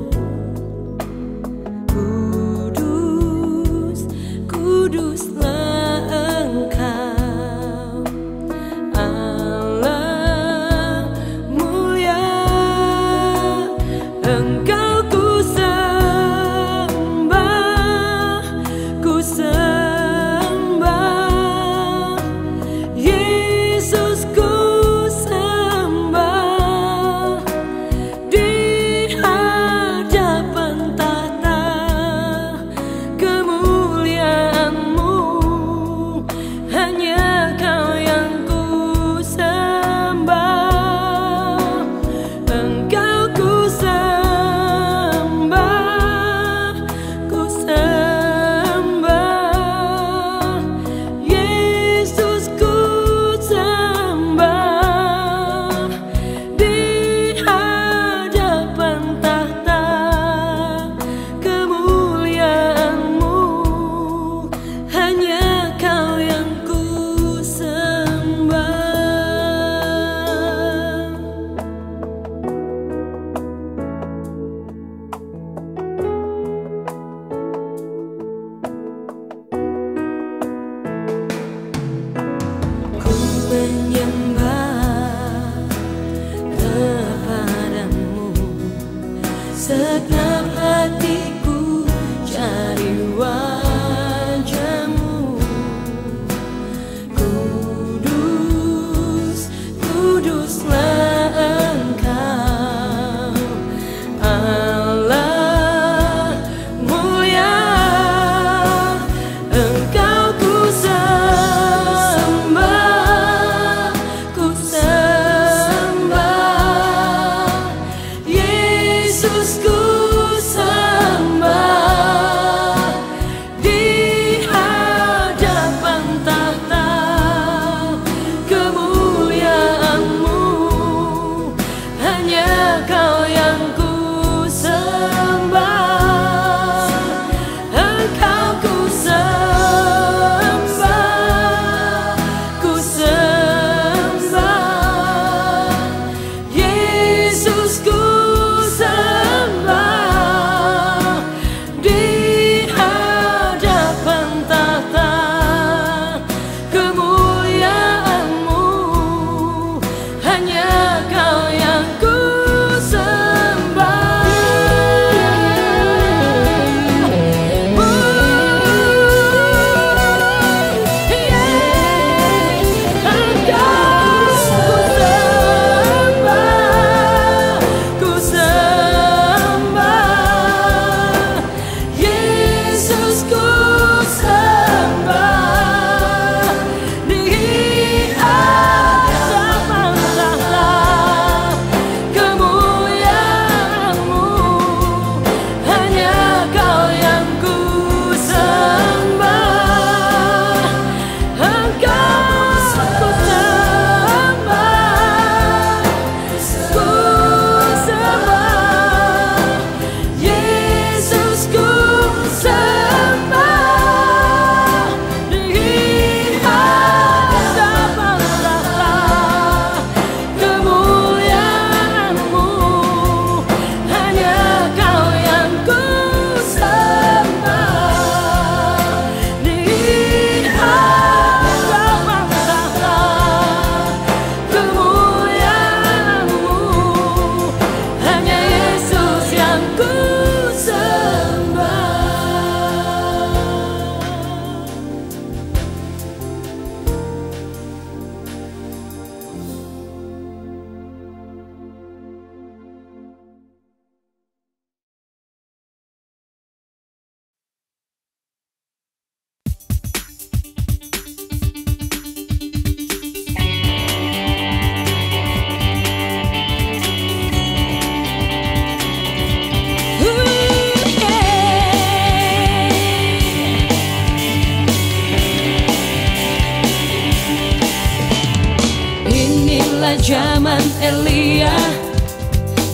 pada zaman Elia,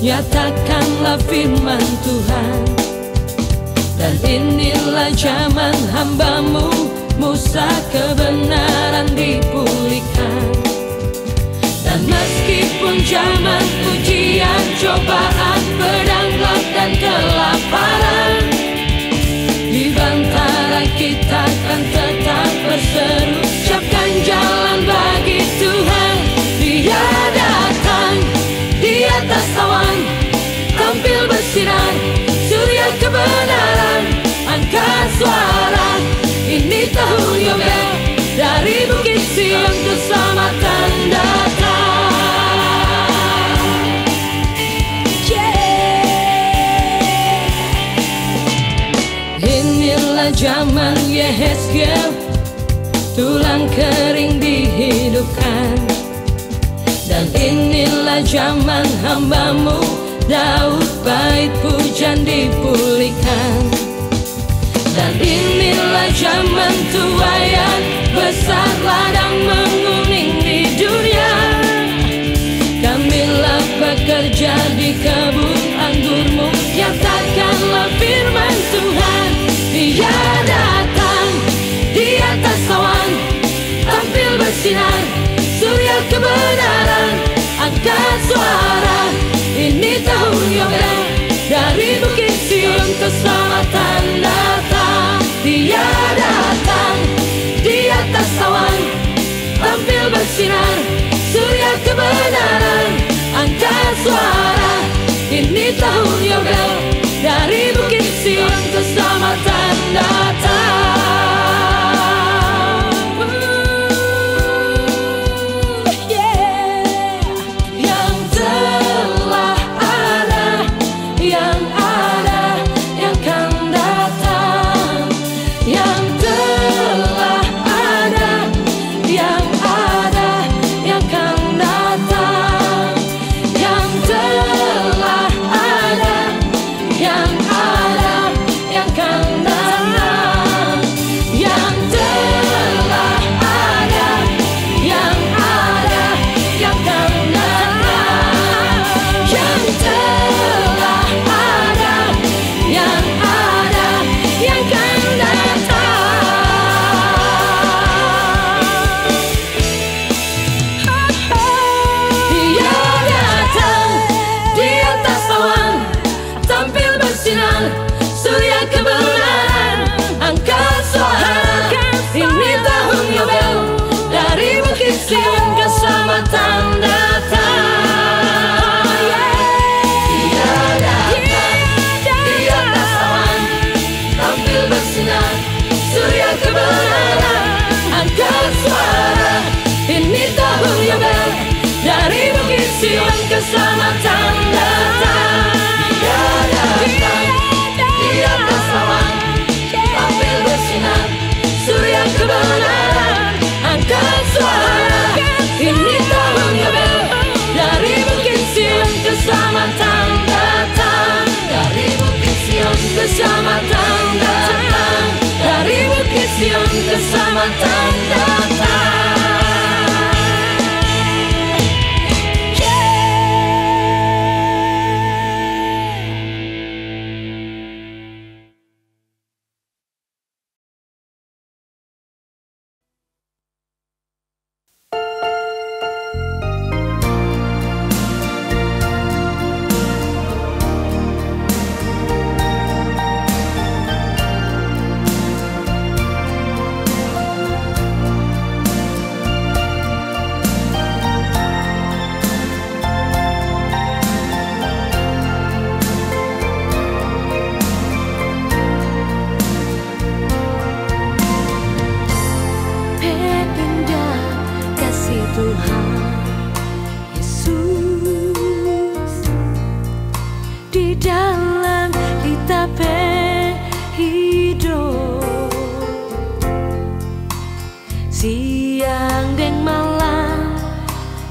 nyatakanlah firman Tuhan. Dan inilah zaman hambamu Musa, kebenaran dipulihkan. Dan meskipun zaman ujian, cobaan, pedang, laut, dan kelaparan, di bantara kita akan tetap berseru, siapkan jalan bagi Tuhan. Dia datang di atas awan, tampil bersinar surya kebenaran. Angkat suara, ini tahun Yobel, dari Bukit Sion keselamatan datang. Zaman Yehezkel, tulang kering dihidupkan. Dan inilah zaman hambamu Daud, bait pujian dipulihkan. Dan inilah zaman tuayan, besar ladang menguning di dunia. Kamilah pekerja di kebun anggurmu, nyatakanlah firman Tuhan. Dia datang di atas awan, tampil bersinar surya kebenaran. Angkat suara, ini tahun Yobel, dari Bukit Sion keselamatan datang. Dia datang di atas awan, tampil bersinar surya kebenaran. Angkat suara, ini tahun Yobel, dari Bukit Sion keselamatan datang. Ooh, yeah. Yang telah ada, yang ada, yang akan datang. Yang telah ada, yang ada, yang akan datang. Yang telah ada, yang ada, yang akan datang. Yang telah ada, yang ada, yang akan datang. Yang telah ada, yang ada, yang akan datang. Dia datang di atas awan, tampil bersinar surya kebenaran. Angkat suara, ini tahun Yobel, dari Bukit Sion keselamatan datang. Dia datang di atas awan, tampil bersinar surya kebenaran. Angkat suara, ini tahun Yobel, dari Bukit Sion keselamatan datang. Dia datang di atas awan, tampil bersinar surya kebenaran. Angkat suara, ini tahun Yobel, dari Bukit Sion keselamatan datang. Dari Bukit Sion keselamatan datang. Dari Bukit Sion keselamatan datang.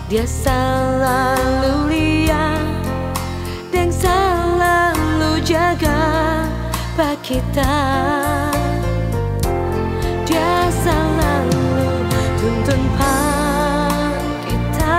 Dia selalu lihat dan selalu jaga bagi kita. Dia selalu tuntun bagi kita.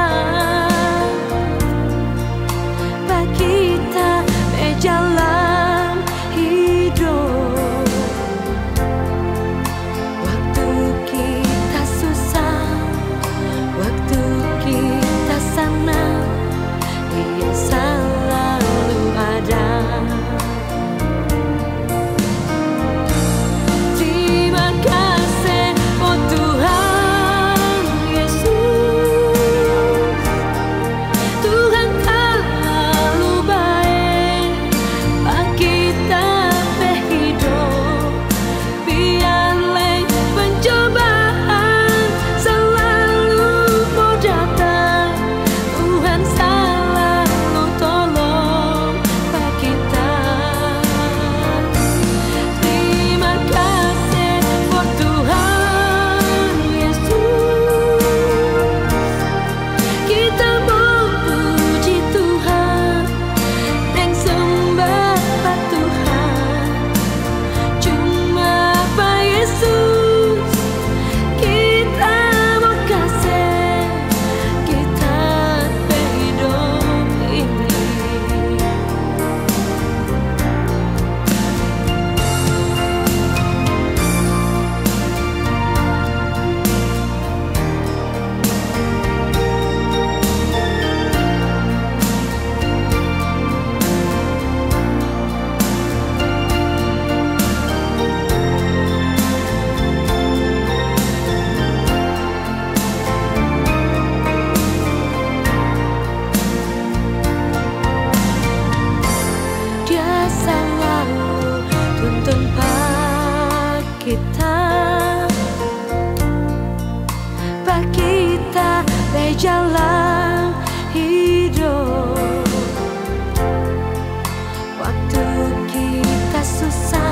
mencapai jalan hidup. Waktu kita susah,